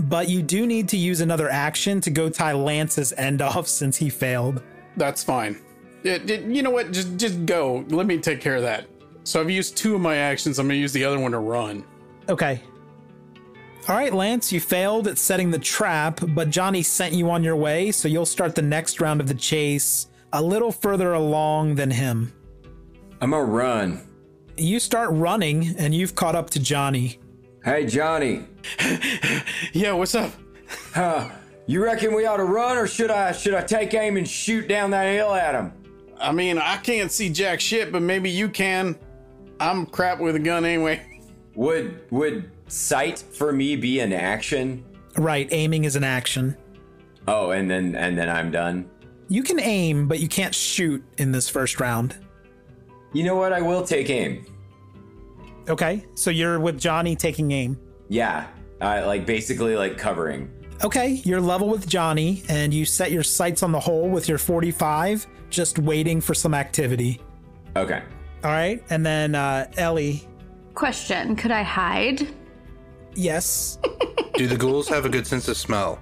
But you do need to use another action to go tie Lance's end off since he failed. That's fine. It, it, you know what? Just just go. Let me take care of that. So I've used two of my actions. I'm going to use the other one to run. Okay. All right, Lance, you failed at setting the trap, but Johnny sent you on your way, so you'll start the next round of the chase a little further along than him. I'm going to run. You start running, and you've caught up to Johnny. Hey, Johnny. Yeah, what's up? Uh, you reckon we ought to run, or should I should I take aim and shoot down that hill at him? I mean, I can't see jack shit, but maybe you can. I'm crap with a gun anyway. Would would sight for me be an action? Right, aiming is an action. Oh, and then and then I'm done. You can aim, but you can't shoot in this first round. You know what? I will take aim. Okay, so you're with Johnny taking aim. Yeah, uh, like basically like covering. Okay, you're level with Johnny and you set your sights on the hole with your forty-five, just waiting for some activity. Okay. All right, and then uh, Ellie. Question, could I hide? Yes. Do the ghouls have a good sense of smell?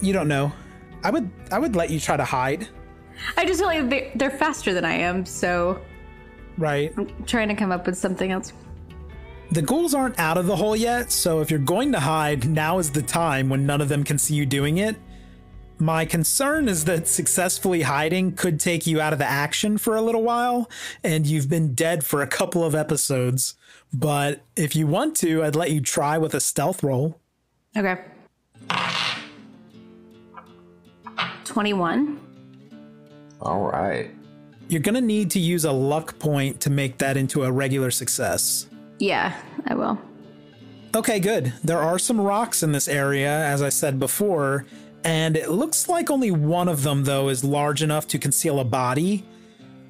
You don't know. I would I would let you try to hide. I just feel like they're faster than I am, so... Right. I'm trying to come up with something else. The ghouls aren't out of the hole yet, so if you're going to hide, now is the time when none of them can see you doing it. My concern is that successfully hiding could take you out of the action for a little while, and you've been dead for a couple of episodes. But if you want to, I'd let you try with a stealth roll. Okay. twenty-one. All right. You're going to need to use a luck point to make that into a regular success. Yeah, I will. Okay, good. There are some rocks in this area, as I said before, and it looks like only one of them, though, is large enough to conceal a body.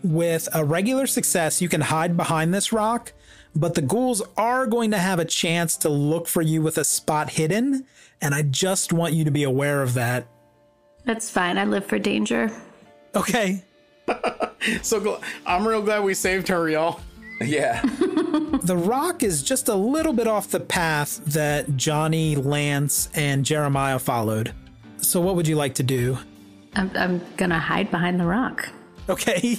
With a regular success, you can hide behind this rock, but the ghouls are going to have a chance to look for you with a spot hidden, and I just want you to be aware of that. That's fine. I live for danger. Okay. So I'm real glad we saved her, y'all. Yeah. The rock is just a little bit off the path that Johnny, Lance, and Jeremiah followed. So what would you like to do? I'm, I'm going to hide behind the rock. Okay.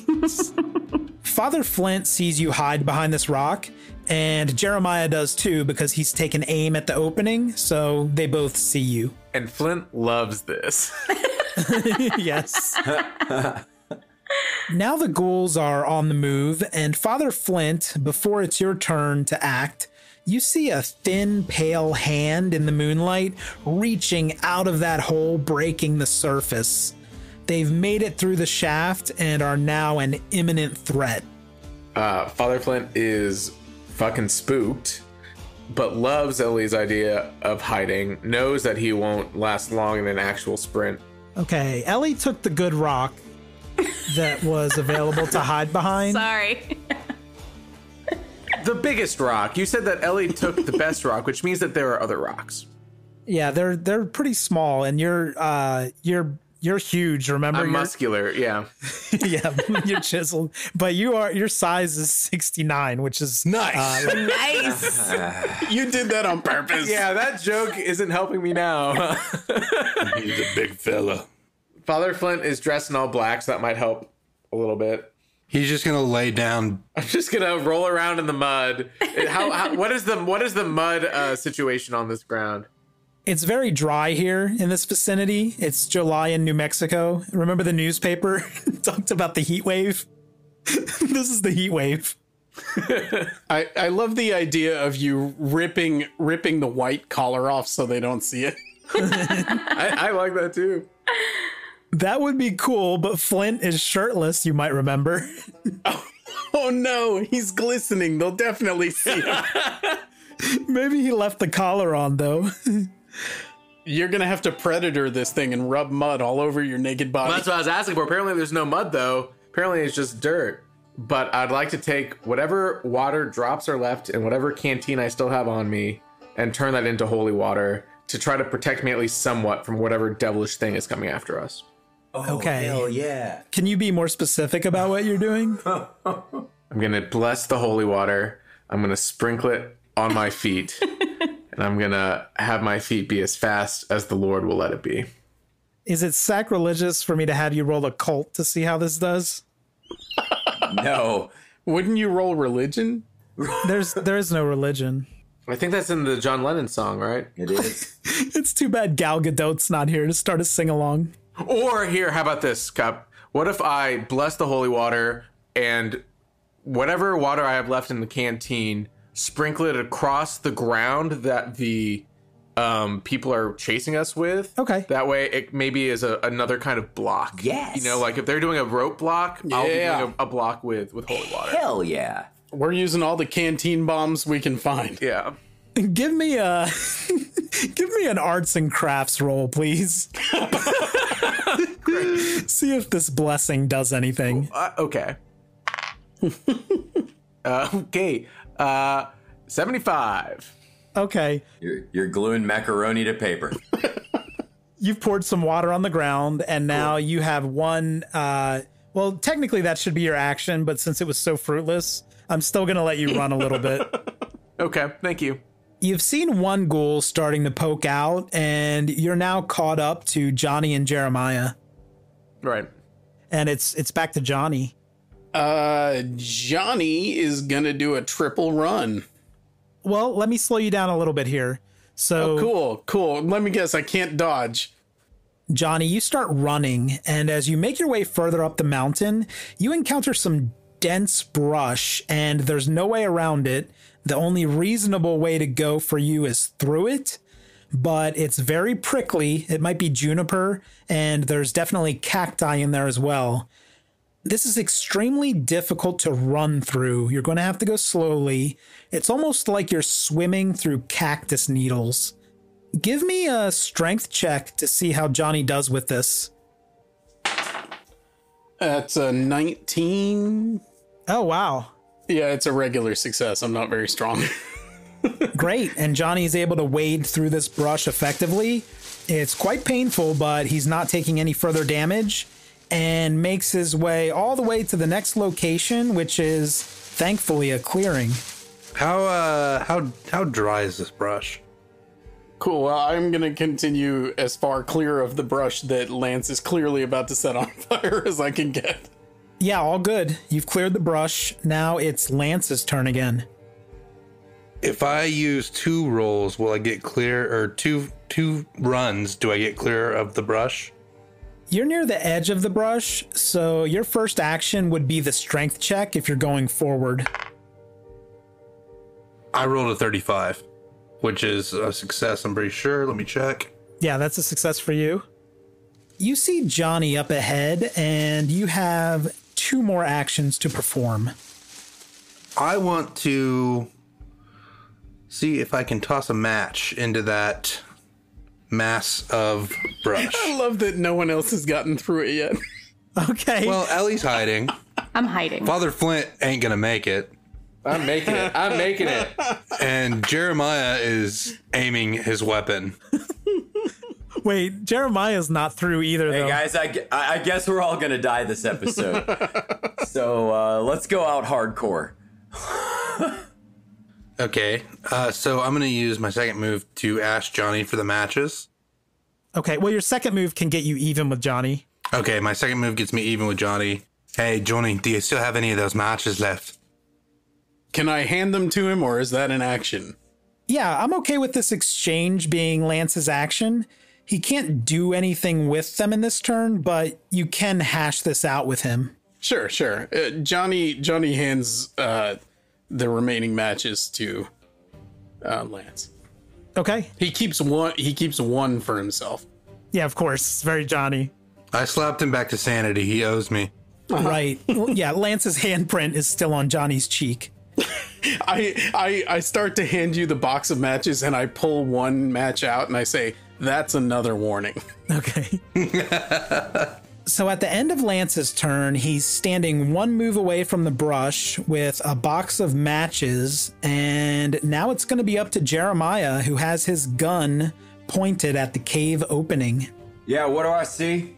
Father Flint sees you hide behind this rock, and Jeremiah does too, because he's taken aim at the opening. So they both see you. And Flint loves this. Yes. Now the ghouls are on the move, and Father Flint, before it's your turn to act, you see a thin, pale hand in the moonlight reaching out of that hole, breaking the surface. They've made it through the shaft and are now an imminent threat. Uh, Father Flint is fucking spooked, but loves Ellie's idea of hiding, knows that he won't last long in an actual sprint. Okay, Ellie took the good rock that was available to hide behind. Sorry. The biggest rock. You said that Ellie took the best rock, which means that there are other rocks. Yeah, they're they're pretty small, and you're uh you're you're huge, remember? I'm you're, muscular, yeah. Yeah, you're chiseled. But you are your size is sixty-nine, which is nice. Uh, nice. You did that on purpose. Yeah, that joke isn't helping me now. He's a big fella. Father Flint is dressed in all black, so that might help a little bit. He's just gonna lay down. I'm just gonna roll around in the mud. How, how what is the what is the mud uh, situation on this ground? It's very dry here in this vicinity. It's July in New Mexico. Remember the newspaper talked about the heat wave? This is the heat wave. I I love the idea of you ripping ripping the white collar off so they don't see it. I, I like that too. That would be cool, but Flint is shirtless, you might remember. Oh, oh no, he's glistening. They'll definitely see him. Maybe he left the collar on, though. You're going to have to predator this thing and rub mud all over your naked body. Well, that's what I was asking for. Apparently there's no mud, though. Apparently it's just dirt. But I'd like to take whatever water drops are left and whatever canteen I still have on me and turn that into holy water to try to protect me at least somewhat from whatever devilish thing is coming after us. Oh, okay. Hell yeah. Can you be more specific about what you're doing? I'm going to bless the holy water. I'm going to sprinkle it on my feet. And I'm going to have my feet be as fast as the Lord will let it be. Is it sacrilegious for me to have you roll a cult to see how this does? No. Wouldn't you roll religion? There's there is no religion. I think that's in the John Lennon song, right? It is. It's too bad Gal Gadot's not here to start a sing-along. Or here, how about this, Cup? What if I bless the holy water and whatever water I have left in the canteen, sprinkle it across the ground that the um, people are chasing us with? Okay. That way it maybe is a, another kind of block. Yes. You know, like if they're doing a rope block, yeah. I'll be doing a, a block with, with holy water. Hell yeah. We're using all the canteen bombs we can find. Yeah. Give me a... Give me an arts and crafts roll, please. See if this blessing does anything. Uh, okay. uh, okay. Uh, seventy-five. Okay. You're, you're gluing macaroni to paper. You've poured some water on the ground, and now cool. You have one... Uh, well, technically that should be your action, but since it was so fruitless, I'm still going to let you run a little bit. Okay, thank you. You've seen one ghoul starting to poke out, and you're now caught up to Johnny and Jeremiah. Right. And it's it's back to Johnny. Uh, Johnny is going to do a triple run. Well, let me slow you down a little bit here. So oh, cool, cool. Let me guess, I can't dodge. Johnny, you start running, and as you make your way further up the mountain, you encounter some dense brush, and there's no way around it. The only reasonable way to go for you is through it, but it's very prickly. It might be juniper, and there's definitely cacti in there as well. This is extremely difficult to run through. You're going to have to go slowly. It's almost like you're swimming through cactus needles. Give me a strength check to see how Johnny does with this. That's a nineteen. Oh, wow. Yeah, it's a regular success. I'm not very strong. Great. And Johnny's able to wade through this brush effectively. It's quite painful, but he's not taking any further damage. and makes his way all the way to the next location, which is thankfully a clearing. How uh how how dry is this brush? Cool. Well, I'm gonna continue as far clear of the brush that Lance is clearly about to set on fire as I can get. Yeah, all good. You've cleared the brush. Now it's Lance's turn again. If I use two rolls, will I get clear, or two two runs, do I get clear of the brush? You're near the edge of the brush, so your first action would be the strength check if you're going forward. I rolled a thirty-five, which is a success, I'm pretty sure. Let me check. Yeah, that's a success for you. You see Johnny up ahead, and you have two more actions to perform. I want to see if I can toss a match into that mass of brush. I love that no one else has gotten through it yet. Okay. Well, Ellie's hiding. I'm hiding. Father Flint ain't going to make it. I'm making it. I'm making it. And Jeremiah is aiming his weapon. Wait, Jeremiah's not through either, though. Hey, guys, I, I guess we're all going to die this episode. So uh, let's go out hardcore. Okay, uh, so I'm going to use my second move to ask Johnny for the matches. Okay, well, your second move can get you even with Johnny. Okay, my second move gets me even with Johnny. Hey, Johnny, do you still have any of those matches left? Can I hand them to him, or is that an action? Yeah, I'm okay with this exchange being Lance's action. He can't do anything with them in this turn, but you can hash this out with him. Sure, sure. Uh, Johnny, Johnny hands... Uh, the remaining matches to uh, Lance. Okay. He keeps one. He keeps one for himself. Yeah, of course. It's very Johnny. I slapped him back to sanity. He owes me. Uh-huh. Right. Yeah. Lance's handprint is still on Johnny's cheek. I, I I start to hand you the box of matches, and I pull one match out, and I say, "That's another warning." Okay. So at the end of Lance's turn, he's standing one move away from the brush with a box of matches. And now it's going to be up to Jeremiah, who has his gun pointed at the cave opening. Yeah, what do I see?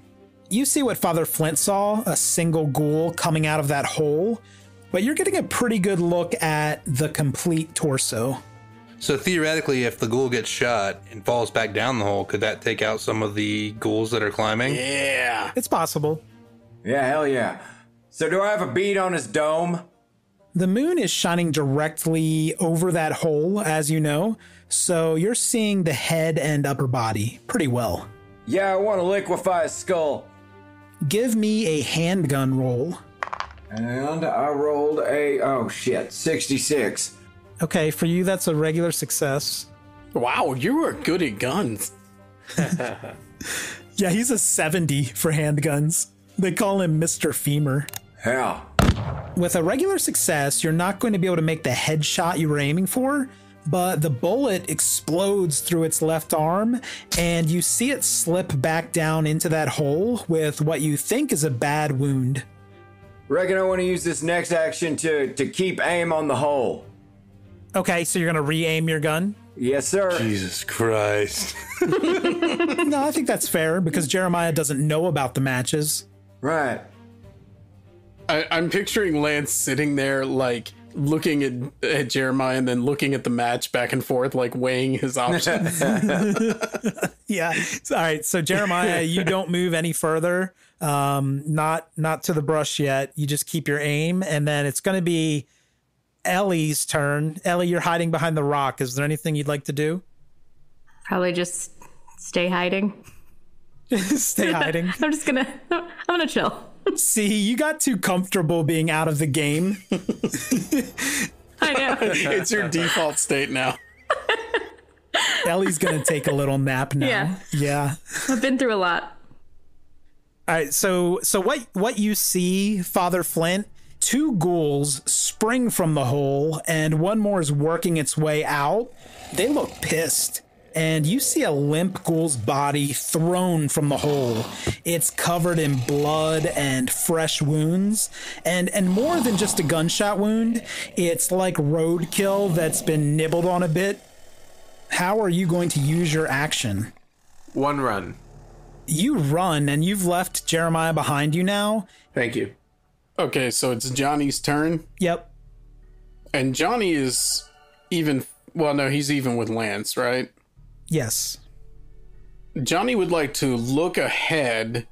You see what Father Flint saw, a single ghoul coming out of that hole. But you're getting a pretty good look at the complete torso. So theoretically, if the ghoul gets shot and falls back down the hole, could that take out some of the ghouls that are climbing? Yeah. It's possible. Yeah, hell yeah. So do I have a bead on his dome? The moon is shining directly over that hole, as you know, so you're seeing the head and upper body pretty well. Yeah, I want to liquefy his skull. Give me a handgun roll. And I rolled a, oh shit, sixty-six. Okay, for you, that's a regular success. Wow, you are good at guns. Yeah, he's a seventy for handguns. They call him Mister Femur. Yeah. With a regular success, you're not going to be able to make the headshot you were aiming for, but the bullet explodes through its left arm, and you see it slip back down into that hole with what you think is a bad wound. Reckon I want to use this next action to, to keep aim on the hole. Okay, so you're going to re-aim your gun? Yes, sir. Jesus Christ. No, I think that's fair, because Jeremiah doesn't know about the matches. Right. I, I'm picturing Lance sitting there, like, looking at, at Jeremiah and then looking at the match back and forth, like, weighing his options. Yeah. All right, so Jeremiah, you don't move any further, um, not, not to the brush yet. You just keep your aim, and then it's going to be Ellie's turn. Ellie, you're hiding behind the rock. Is there anything you'd like to do? Probably just stay hiding. Stay hiding. I'm just gonna, I'm gonna chill. See, you got too comfortable being out of the game. I know. It's your default state now. Ellie's gonna take a little nap now. Yeah. Yeah. I've been through a lot. All right. So, so what, what you see, Father Flint, two ghouls spring from the hole, and one more is working its way out. They look pissed, and you see a limp ghoul's body thrown from the hole. It's covered in blood and fresh wounds, and, and more than just a gunshot wound, it's like roadkill that's been nibbled on a bit. How are you going to use your action? One run. you run and you've left Jeremiah behind you now. Thank you. Okay, so it's Johnny's turn. Yep. And Johnny is even, well, no, he's even with Lance, right? Yes. Johnny would like to look ahead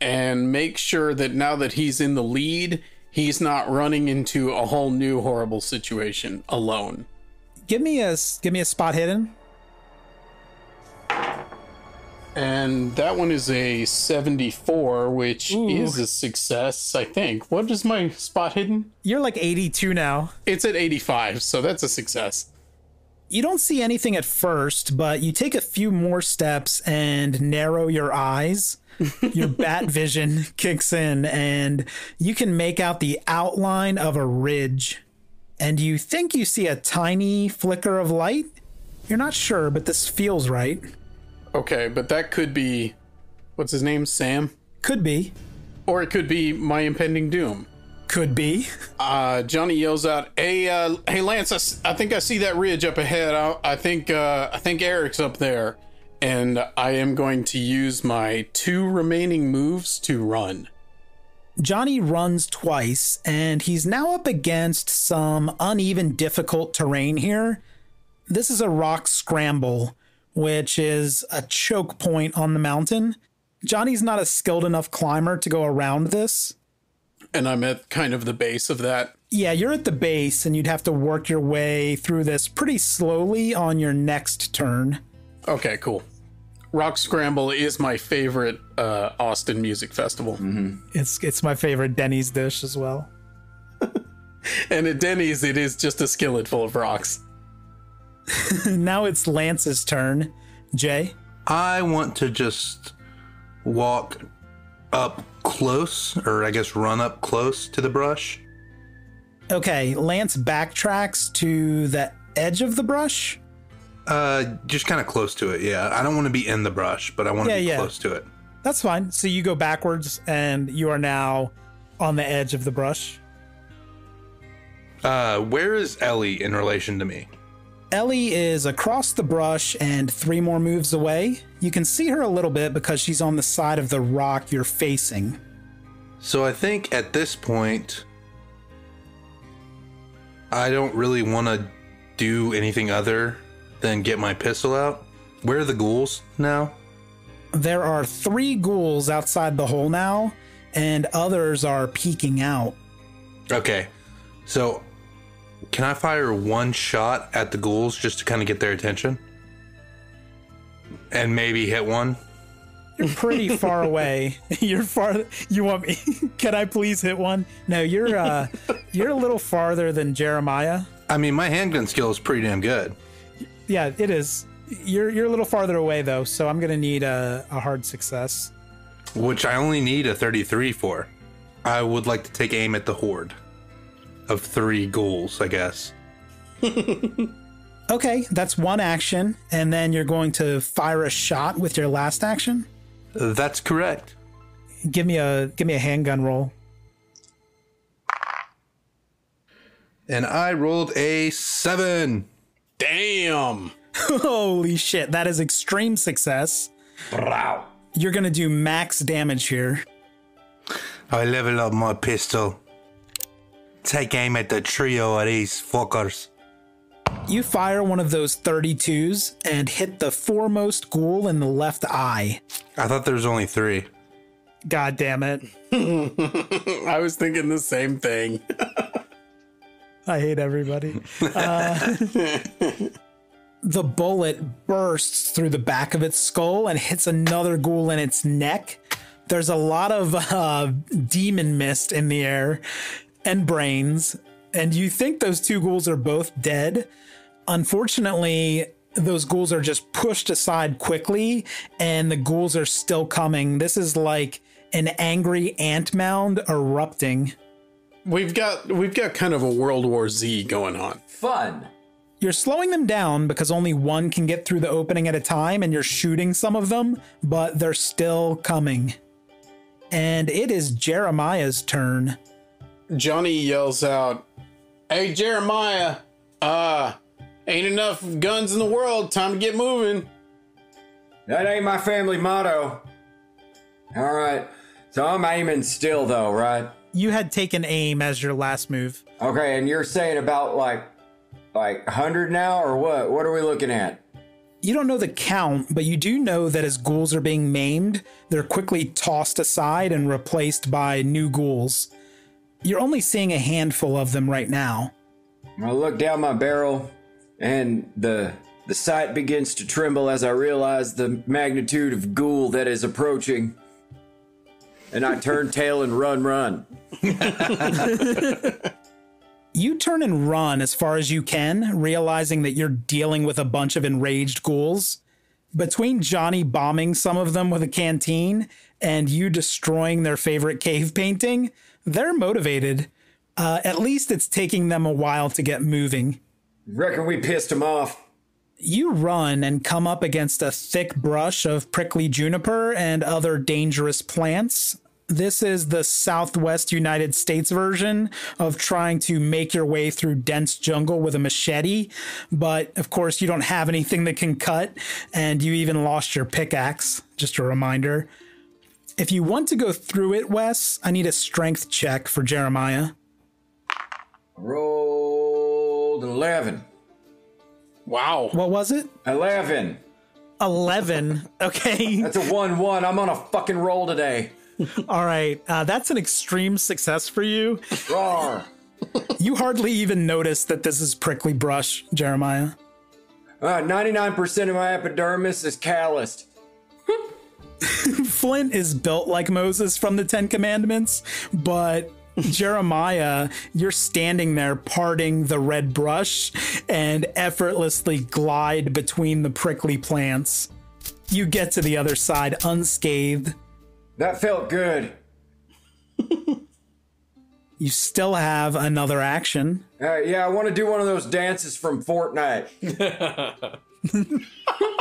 and make sure that now that he's in the lead, he's not running into a whole new horrible situation alone. Give me a, give me a spot hidden. And that one is a seventy-four, which Ooh. Is a success, I think. What is my spot hidden? You're like eighty-two now. It's at eighty-five, so that's a success. You don't see anything at first, but you take a few more steps and narrow your eyes. Your bat vision kicks in, and you can make out the outline of a ridge. And you think you see a tiny flicker of light? You're not sure, but this feels right. Okay, but that could be, what's his name, Sam? Could be. Or it could be my impending doom. Could be. Uh, Johnny yells out, hey, uh, hey Lance, I, I think I see that ridge up ahead. I, I think uh, I think Eric's up there. And I am going to use my two remaining moves to run. Johnny runs twice, and he's now up against some uneven, difficult terrain here. This is a rock scramble, which is a choke point on the mountain. Johnny's not a skilled enough climber to go around this. And I'm at kind of the base of that. Yeah, you're at the base, and you'd have to work your way through this pretty slowly on your next turn. Okay, cool. Rock Scramble is my favorite uh, Austin Music Festival. Mm-hmm. It's it's my favorite Denny's dish as well. And at Denny's, it is just a skillet full of rocks. Now it's Lance's turn. Jay? I want to just walk up close, or I guess run up close to the brush. Okay, Lance backtracks to the edge of the brush? Uh, just kind of close to it, yeah. I don't want to be in the brush, but I want to yeah, be yeah. close to it. That's fine. So you go backwards, and you are now on the edge of the brush. Uh, where is Ellie in relation to me? Ellie is across the brush and three more moves away. You can see her a little bit because she's on the side of the rock you're facing. So I think at this point, I don't really want to do anything other than get my pistol out. Where are the ghouls now? There are three ghouls outside the hole now, and others are peeking out. Okay, so can I fire one shot at the ghouls just to kind of get their attention? And maybe hit one? You're pretty far away. You're far. You want me? Can I please hit one? No, you're uh, you're a little farther than Jeremiah. I mean, my handgun skill is pretty damn good. Yeah, it is. You're you're a little farther away though, so I'm gonna need a, a hard success. Which I only need a thirty-three for. I would like to take aim at the horde of three ghouls, I guess. Okay, that's one action, and then you're going to fire a shot with your last action? That's correct. Give me a give me a handgun roll. And I rolled a seven. Damn. Holy shit, that is extreme success. Wow. You're going to do max damage here. I level up my pistol. Take aim at the trio of these fuckers. You fire one of those thirty-twos and hit the foremost ghoul in the left eye. I thought there was only three. God damn it. I was thinking the same thing. I hate everybody. Uh, the bullet bursts through the back of its skull and hits another ghoul in its neck. There's a lot of uh, demon mist in the air. And brains, and you think those two ghouls are both dead. Unfortunately, those ghouls are just pushed aside quickly, and the ghouls are still coming. This is like an angry ant mound erupting. We've got we've got kind of a World War Z going on. Fun. You're slowing them down because only one can get through the opening at a time, and you're shooting some of them, but they're still coming. And it is Jeremiah's turn. Johnny yells out, hey, Jeremiah, uh, ain't enough guns in the world. Time to get moving. That ain't my family motto. All right. So I'm aiming still though, right? You had taken aim as your last move. Okay, and you're saying about like like one hundred now or what? What are we looking at? You don't know the count, but you do know that as ghouls are being maimed, they're quickly tossed aside and replaced by new ghouls. You're only seeing a handful of them right now. I look down my barrel and the the sight begins to tremble as I realize the magnitude of ghoul that is approaching. And I turn tail and run, run. You turn and run as far as you can, realizing that you're dealing with a bunch of enraged ghouls. Between Johnny bombing some of them with a canteen and you destroying their favorite cave painting, they're motivated. Uh, at least it's taking them a while to get moving. Reckon we pissed them off. You run and come up against a thick brush of prickly juniper and other dangerous plants. This is the Southwest United States version of trying to make your way through dense jungle with a machete. But of course, you don't have anything that can cut, and you even lost your pickaxe. Just a reminder. If you want to go through it, Wes, I need a strength check for Jeremiah. Rolled eleven. Wow. What was it? eleven. eleven. Okay. That's a one one. I'm on a fucking roll today. All right. Uh, that's an extreme success for you. Rawr. You hardly even notice that this is prickly brush, Jeremiah. Uh, ninety-nine percent of my epidermis is calloused. Flint is built like Moses from the Ten Commandments, but... Jeremiah, you're standing there parting the red brush and effortlessly glide between the prickly plants. You get to the other side unscathed. That felt good. You still have another action. Uh, yeah, I want to do one of those dances from Fortnite.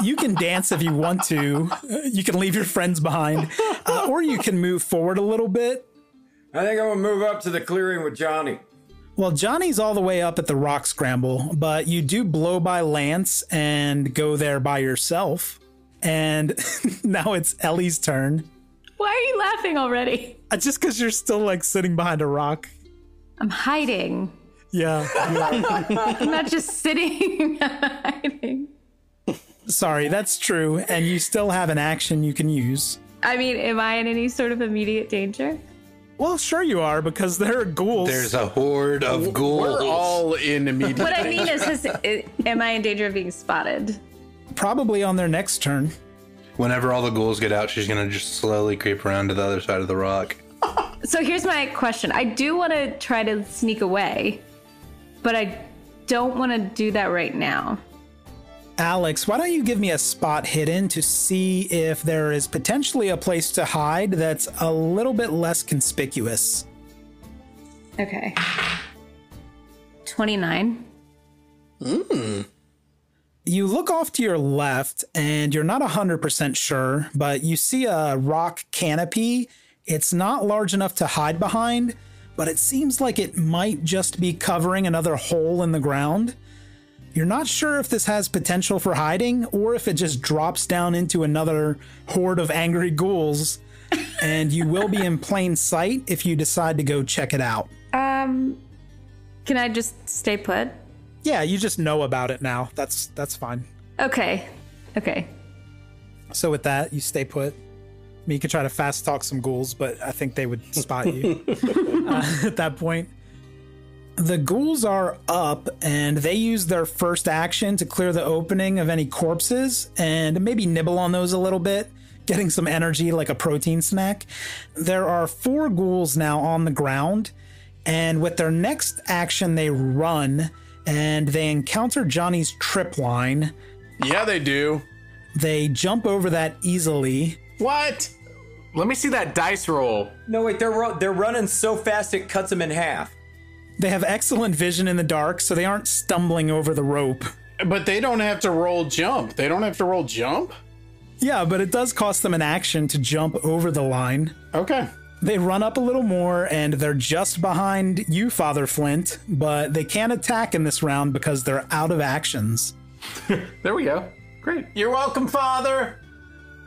You can dance if you want to. You can leave your friends behind, uh, or you can move forward a little bit. I think I'm going to move up to the clearing with Johnny. Well, Johnny's all the way up at the rock scramble, but you do blow by Lance and go there by yourself. And now it's Ellie's turn. Why are you laughing already? Uh, just because you're still like sitting behind a rock. I'm hiding. Yeah. I'm not just sitting. I'm hiding. Sorry, that's true. And you still have an action you can use. I mean, am I in any sort of immediate danger? Well, sure you are, because there are ghouls. There's a horde of ghouls. We're all in immediate. What I mean is, is, is, am I in danger of being spotted? Probably on their next turn. Whenever all the ghouls get out, she's going to just slowly creep around to the other side of the rock. So here's my question. I do want to try to sneak away, but I don't want to do that right now. Alex, why don't you give me a spot hidden to see if there is potentially a place to hide that's a little bit less conspicuous. Okay. twenty-nine. Mm. You look off to your left and you're not one hundred percent sure, but you see a rock canopy. It's not large enough to hide behind, but it seems like it might just be covering another hole in the ground. You're not sure if this has potential for hiding or if it just drops down into another horde of angry ghouls, and you will be in plain sight if you decide to go check it out. Um, can I just stay put? Yeah, you just know about it now. That's that's fine. Okay. Okay. So with that, you stay put. I mean, you could try to fast talk some ghouls, but I think they would spot you uh, at that point. The ghouls are up and they use their first action to clear the opening of any corpses and maybe nibble on those a little bit, getting some energy like a protein snack. There are four ghouls now on the ground, and with their next action, they run and they encounter Johnny's trip line. Yeah, they do. They jump over that easily. What? Let me see that dice roll. No, wait, they're, they're running so fast it cuts them in half. They have excellent vision in the dark, so they aren't stumbling over the rope. But they don't have to roll jump. They don't have to roll jump? Yeah, but it does cost them an action to jump over the line. Okay. They run up a little more, and they're just behind you, Father Flint, but they can't attack in this round because they're out of actions. There we go. Great. You're welcome, Father.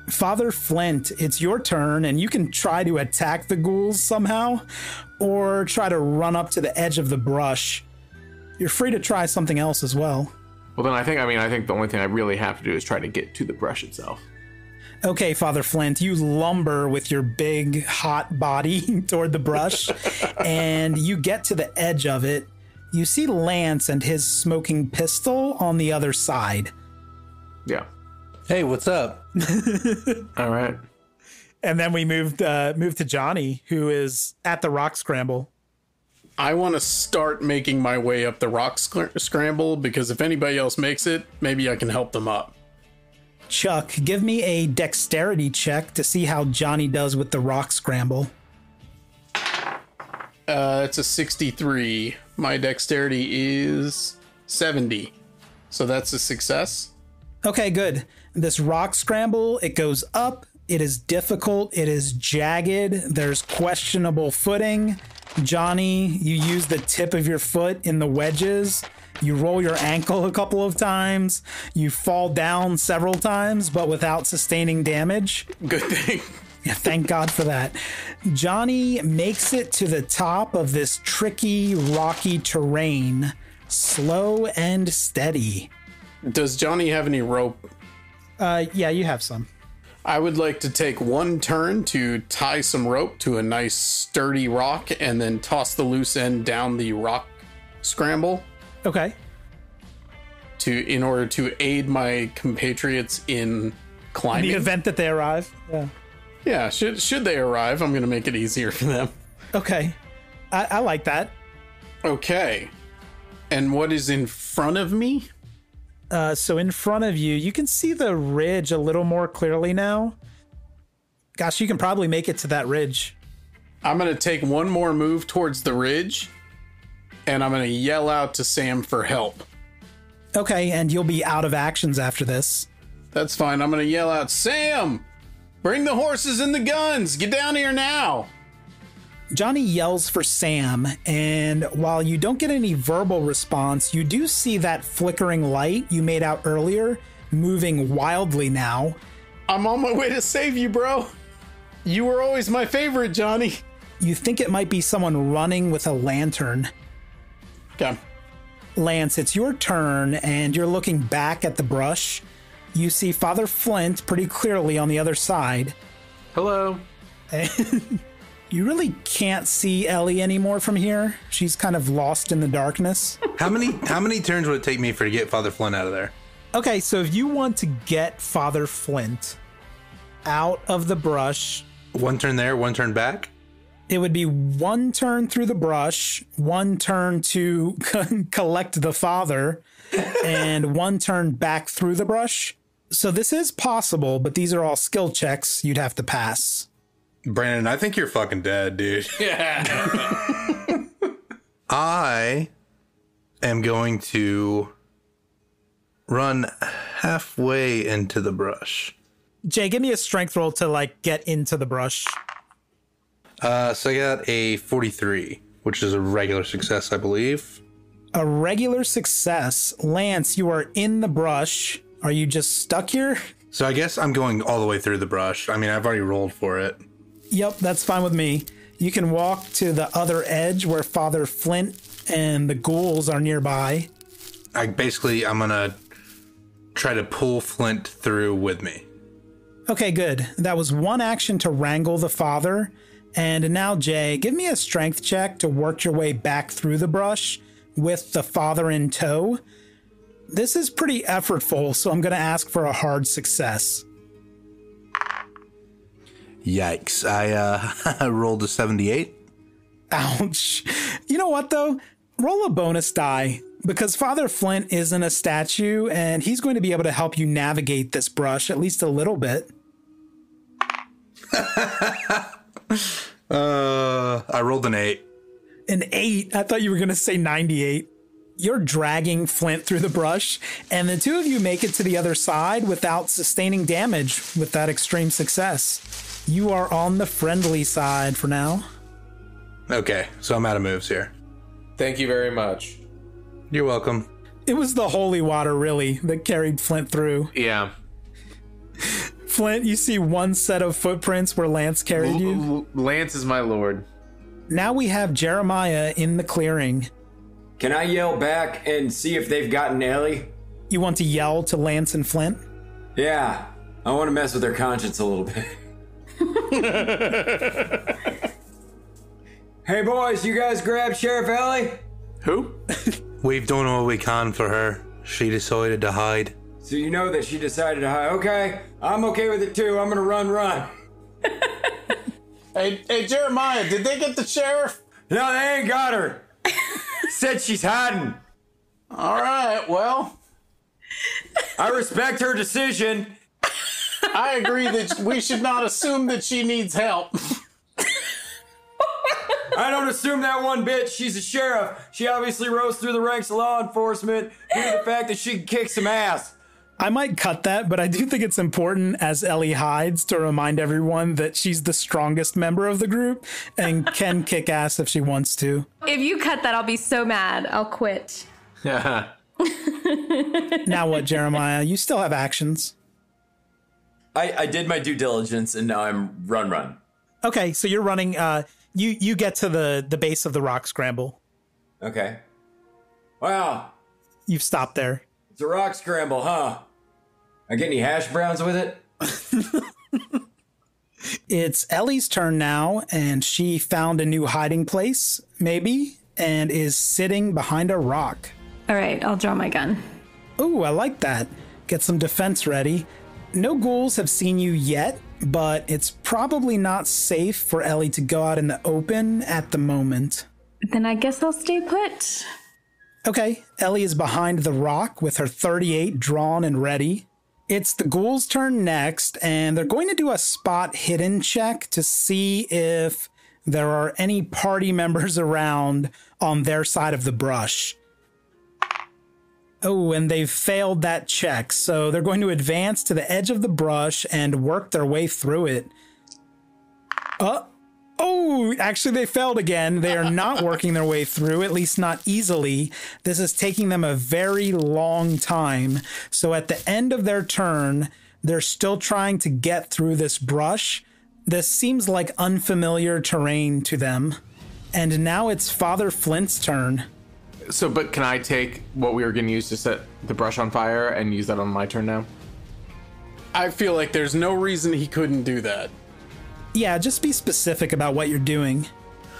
Father Flint, it's your turn, and you can try to attack the ghouls somehow, or try to run up to the edge of the brush. You're free to try something else as well. Well, then I think, I mean, I think the only thing I really have to do is try to get to the brush itself. Okay, Father Flint, you lumber with your big, hot body toward the brush, and you get to the edge of it. You see Lance and his smoking pistol on the other side. Yeah. Hey, what's up? All right. And then we moved uh, moved to Johnny, who is at the rock scramble. I want to start making my way up the rock sc- scramble, because if anybody else makes it, maybe I can help them up. Chuck, give me a dexterity check to see how Johnny does with the rock scramble. Uh, it's a sixty-three. My dexterity is seventy. So that's a success. Okay, good. This rock scramble, it goes up. It is difficult. It is jagged. There's questionable footing. Johnny, you use the tip of your foot in the wedges. You roll your ankle a couple of times. You fall down several times, but without sustaining damage. Good thing. Yeah, thank God for that. Johnny makes it to the top of this tricky, rocky terrain, slow and steady. Does Johnny have any rope? Uh, yeah, you have some. I would like to take one turn to tie some rope to a nice sturdy rock and then toss the loose end down the rock scramble. Okay. To in order to aid my compatriots in climbing. In the event that they arrive. Yeah. Yeah. Should should they arrive, I'm going to make it easier for them. Okay. I, I like that. Okay. And what is in front of me? Uh, so in front of you, you can see the ridge a little more clearly now. Gosh, you can probably make it to that ridge. I'm going to take one more move towards the ridge, and I'm going to yell out to Sam for help. Okay, and you'll be out of actions after this. That's fine. I'm going to yell out, Sam, bring the horses and the guns. Get down here now. Johnny yells for Sam, and while you don't get any verbal response, you do see that flickering light you made out earlier moving wildly now. I'm on my way to save you, bro. You were always my favorite, Johnny. You think it might be someone running with a lantern. Okay. Lance, it's your turn, and you're looking back at the brush. You see Father Flint pretty clearly on the other side. Hello. You really can't see Ellie anymore from here. She's kind of lost in the darkness. How many how many turns would it take me for to get Father Flint out of there? Okay, so if you want to get Father Flint out of the brush... One turn there, one turn back? It would be one turn through the brush, one turn to collect the father, and one turn back through the brush. So this is possible, but these are all skill checks you'd have to pass. Brandon, I think you're fucking dead, dude. Yeah. I am going to run halfway into the brush. Jay, give me a strength roll to, like, get into the brush. Uh, so I got a forty-three, which is a regular success, I believe. A regular success. Lance, you are in the brush. Are you just stuck here? So I guess I'm going all the way through the brush. I mean, I've already rolled for it. Yep, that's fine with me. You can walk to the other edge where Father Flint and the ghouls are nearby. I basically, I'm going to try to pull Flint through with me. Okay, good. That was one action to wrangle the father. And now, Jay, give me a strength check to work your way back through the brush with the father in tow. This is pretty effortful, so I'm going to ask for a hard success. Yikes. I uh, I rolled a seventy-eight. Ouch. You know what, though? Roll a bonus die, because Father Flint isn't a statue, and he's going to be able to help you navigate this brush at least a little bit. uh, I rolled an eight. An eight? I thought you were going to say ninety-eight. You're dragging Flint through the brush, and the two of you make it to the other side without sustaining damage with that extreme success. You are on the friendly side for now. Okay, so I'm out of moves here. Thank you very much. You're welcome. It was the holy water, really, that carried Flint through. Yeah. Flint, you see one set of footprints where Lance carried you. Lance is my lord. Now we have Jeremiah in the clearing. Can I yell back and see if they've gotten Ellie? You want to yell to Lance and Flint? Yeah, I want to mess with their conscience a little bit. Hey boys, you guys grab Sheriff Ellie? Who? We've done all we can for her. She decided to hide. So you know that she decided to hide. Okay, I'm okay with it too. I'm gonna run, run. Hey, hey, Jeremiah, did they get the sheriff? No, they ain't got her. Said she's hiding. All right, well. I respect her decision. I agree that we should not assume that she needs help. I don't assume that one bit. She's a sheriff. She obviously rose through the ranks of law enforcement due to the fact that she can kick some ass. I might cut that, but I do think it's important as Ellie hides to remind everyone that she's the strongest member of the group and can kick ass if she wants to. If you cut that, I'll be so mad. I'll quit. Now what, Jeremiah? You still have actions. I, I did my due diligence, and now I'm run, run. Okay, so you're running... Uh, You you get to the, the base of the rock scramble. Okay. Wow. You've stopped there. It's a rock scramble, huh? I get any hash browns with it? It's Ellie's turn now, and she found a new hiding place, maybe, and is sitting behind a rock. All right, I'll draw my gun. Ooh, I like that. Get some defense ready. No ghouls have seen you yet, but it's probably not safe for Ellie to go out in the open at the moment. Then I guess I'll stay put. Okay, Ellie is behind the rock with her thirty-eight drawn and ready. It's the ghouls' turn next, and they're going to do a spot hidden check to see if there are any party members around on their side of the brush. Oh, and they've failed that check, so they're going to advance to the edge of the brush and work their way through it. Uh, oh, actually, they failed again. They are not working their way through, at least not easily. This is taking them a very long time. So at the end of their turn, they're still trying to get through this brush. This seems like unfamiliar terrain to them. And now it's Father Flint's turn. So, but can I take what we were going to use to set the brush on fire and use that on my turn now? I feel like there's no reason he couldn't do that. Yeah, just be specific about what you're doing.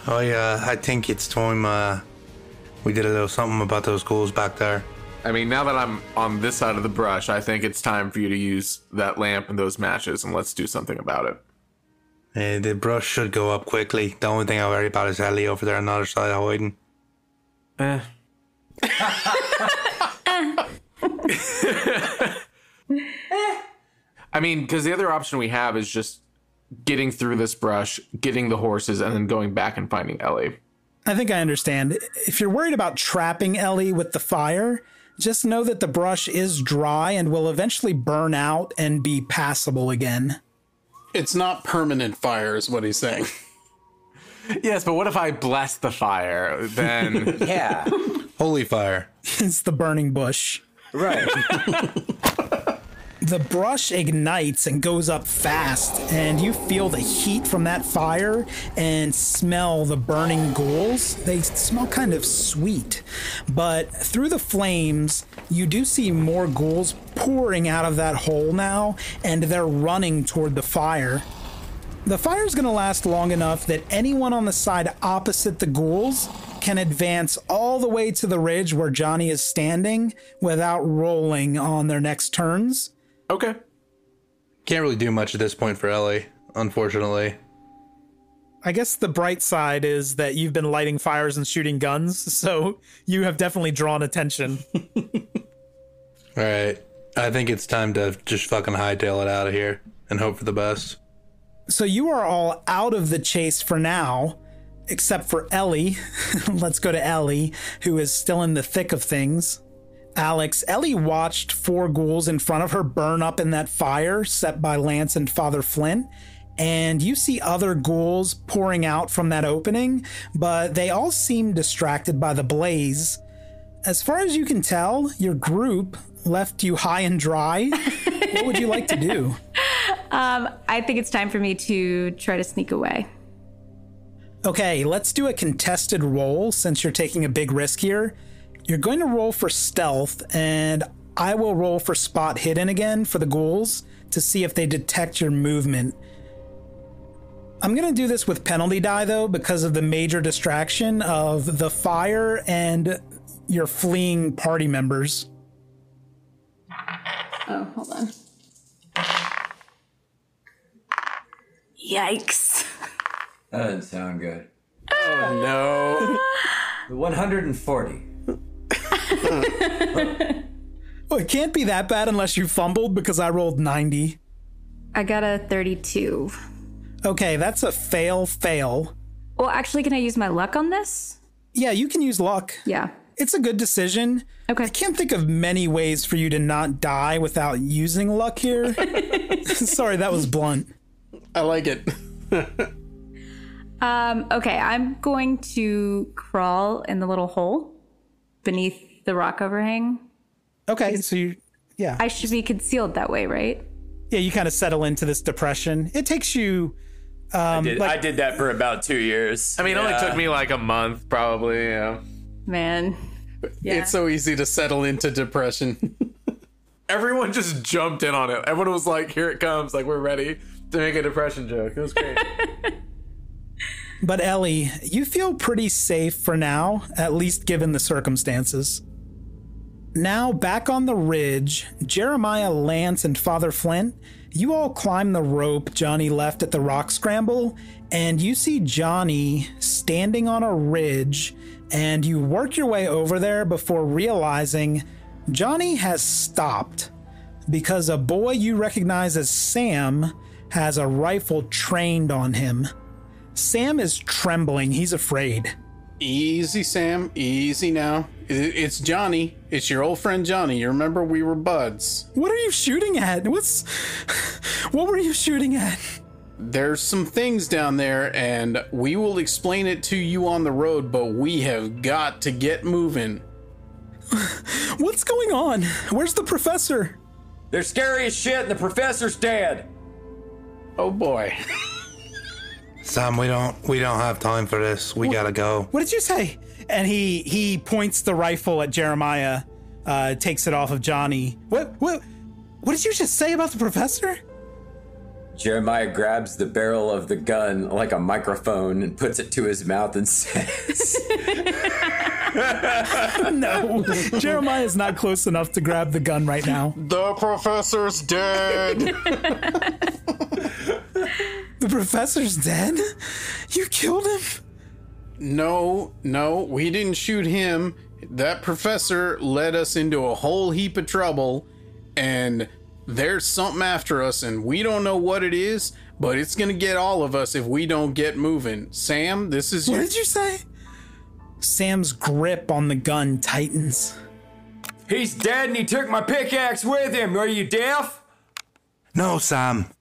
Oh, yeah, I think it's time uh, we did a little something about those ghouls back there. I mean, now that I'm on this side of the brush, I think it's time for you to use that lamp and those matches, and let's do something about it. Uh, the brush should go up quickly. The only thing I worry about is Ellie over there on the other side hiding. Eh. I mean, because the other option we have is just getting through this brush, getting the horses, and then going back and finding Ellie. I think I understand. If you're worried about trapping Ellie with the fire, just know that the brush is dry and will eventually burn out and be passable again. It's not permanent fire is what he's saying. Yes, but what if I blast the fire? Then yeah, holy fire! It's the burning bush, right? The brush ignites and goes up fast, and you feel the heat from that fire and smell the burning ghouls. They smell kind of sweet, but through the flames, you do see more ghouls pouring out of that hole now, and they're running toward the fire. The fire's going to last long enough that anyone on the side opposite the ghouls can advance all the way to the ridge where Johnny is standing without rolling on their next turns. Okay. Can't really do much at this point for Ellie, unfortunately. I guess the bright side is that you've been lighting fires and shooting guns, so you have definitely drawn attention. All right. I think it's time to just fucking hightail it out of here and hope for the best. So you are all out of the chase for now, except for Ellie. Let's go to Ellie, who is still in the thick of things. Alex, Ellie watched four ghouls in front of her burn up in that fire set by Lance and Father Flint. And you see other ghouls pouring out from that opening, but they all seem distracted by the blaze. As far as you can tell, your group left you high and dry. What would you like to do? Um, I think it's time for me to try to sneak away. Okay, let's do a contested roll since you're taking a big risk here. You're going to roll for stealth, and I will roll for spot hidden again for the ghouls to see if they detect your movement. I'm going to do this with penalty die, though, because of the major distraction of the fire and your fleeing party members. Oh, hold on. Yikes. That doesn't sound good. Oh, no. The one hundred forty. Oh, it can't be that bad unless you fumbled, because I rolled ninety. I got a thirty-two. Okay, that's a fail fail. Well, actually, can I use my luck on this? Yeah, you can use luck. Yeah. It's a good decision. Okay. I can't think of many ways for you to not die without using luck here. Sorry, that was blunt. I like it. um, okay, I'm going to crawl in the little hole beneath the rock overhang. Okay, so you, yeah. I should be concealed that way, right? Yeah, you kind of settle into this depression. It takes you... Um, I, did, like, I did that for about two years. I mean, yeah. It only took me like a month, probably. Yeah. Man. Yeah. It's so easy to settle into depression. Everyone just jumped in on it. Everyone was like, here it comes. Like, we're ready to make a depression joke. It was great. But Ellie, you feel pretty safe for now, at least given the circumstances. Now, back on the ridge, Jeremiah, Lance, and Father Flint, you all climb the rope Johnny left at the rock scramble, and you see Johnny standing on a ridge, and you work your way over there before realizing Johnny has stopped because a boy you recognize as Sam has a rifle trained on him. Sam is trembling. He's afraid. Easy, Sam. Easy now. It's Johnny. It's your old friend Johnny. You remember we were buds. What are you shooting at? What's... What were you shooting at? There's some things down there, and we will explain it to you on the road, but we have got to get moving. What's going on? Where's the professor? They're scary as shit, and the professor's dead. Oh, boy. Sam, we don't we don't have time for this. We what, gotta go. What did you say? And he he points the rifle at Jeremiah, uh, takes it off of Johnny. What what what did you just say about the professor? Jeremiah grabs the barrel of the gun like a microphone and puts it to his mouth and says, "No, Jeremiah is not close enough to grab the gun right now. The professor's dead." The professor's dead? You killed him? No, no, we didn't shoot him. That professor led us into a whole heap of trouble, and there's something after us, and we don't know what it is, but it's going to get all of us if we don't get moving. Sam, this is... What your- did you say? Sam's grip on the gun tightens. He's dead, and he took my pickaxe with him. Are you deaf? No, Sam.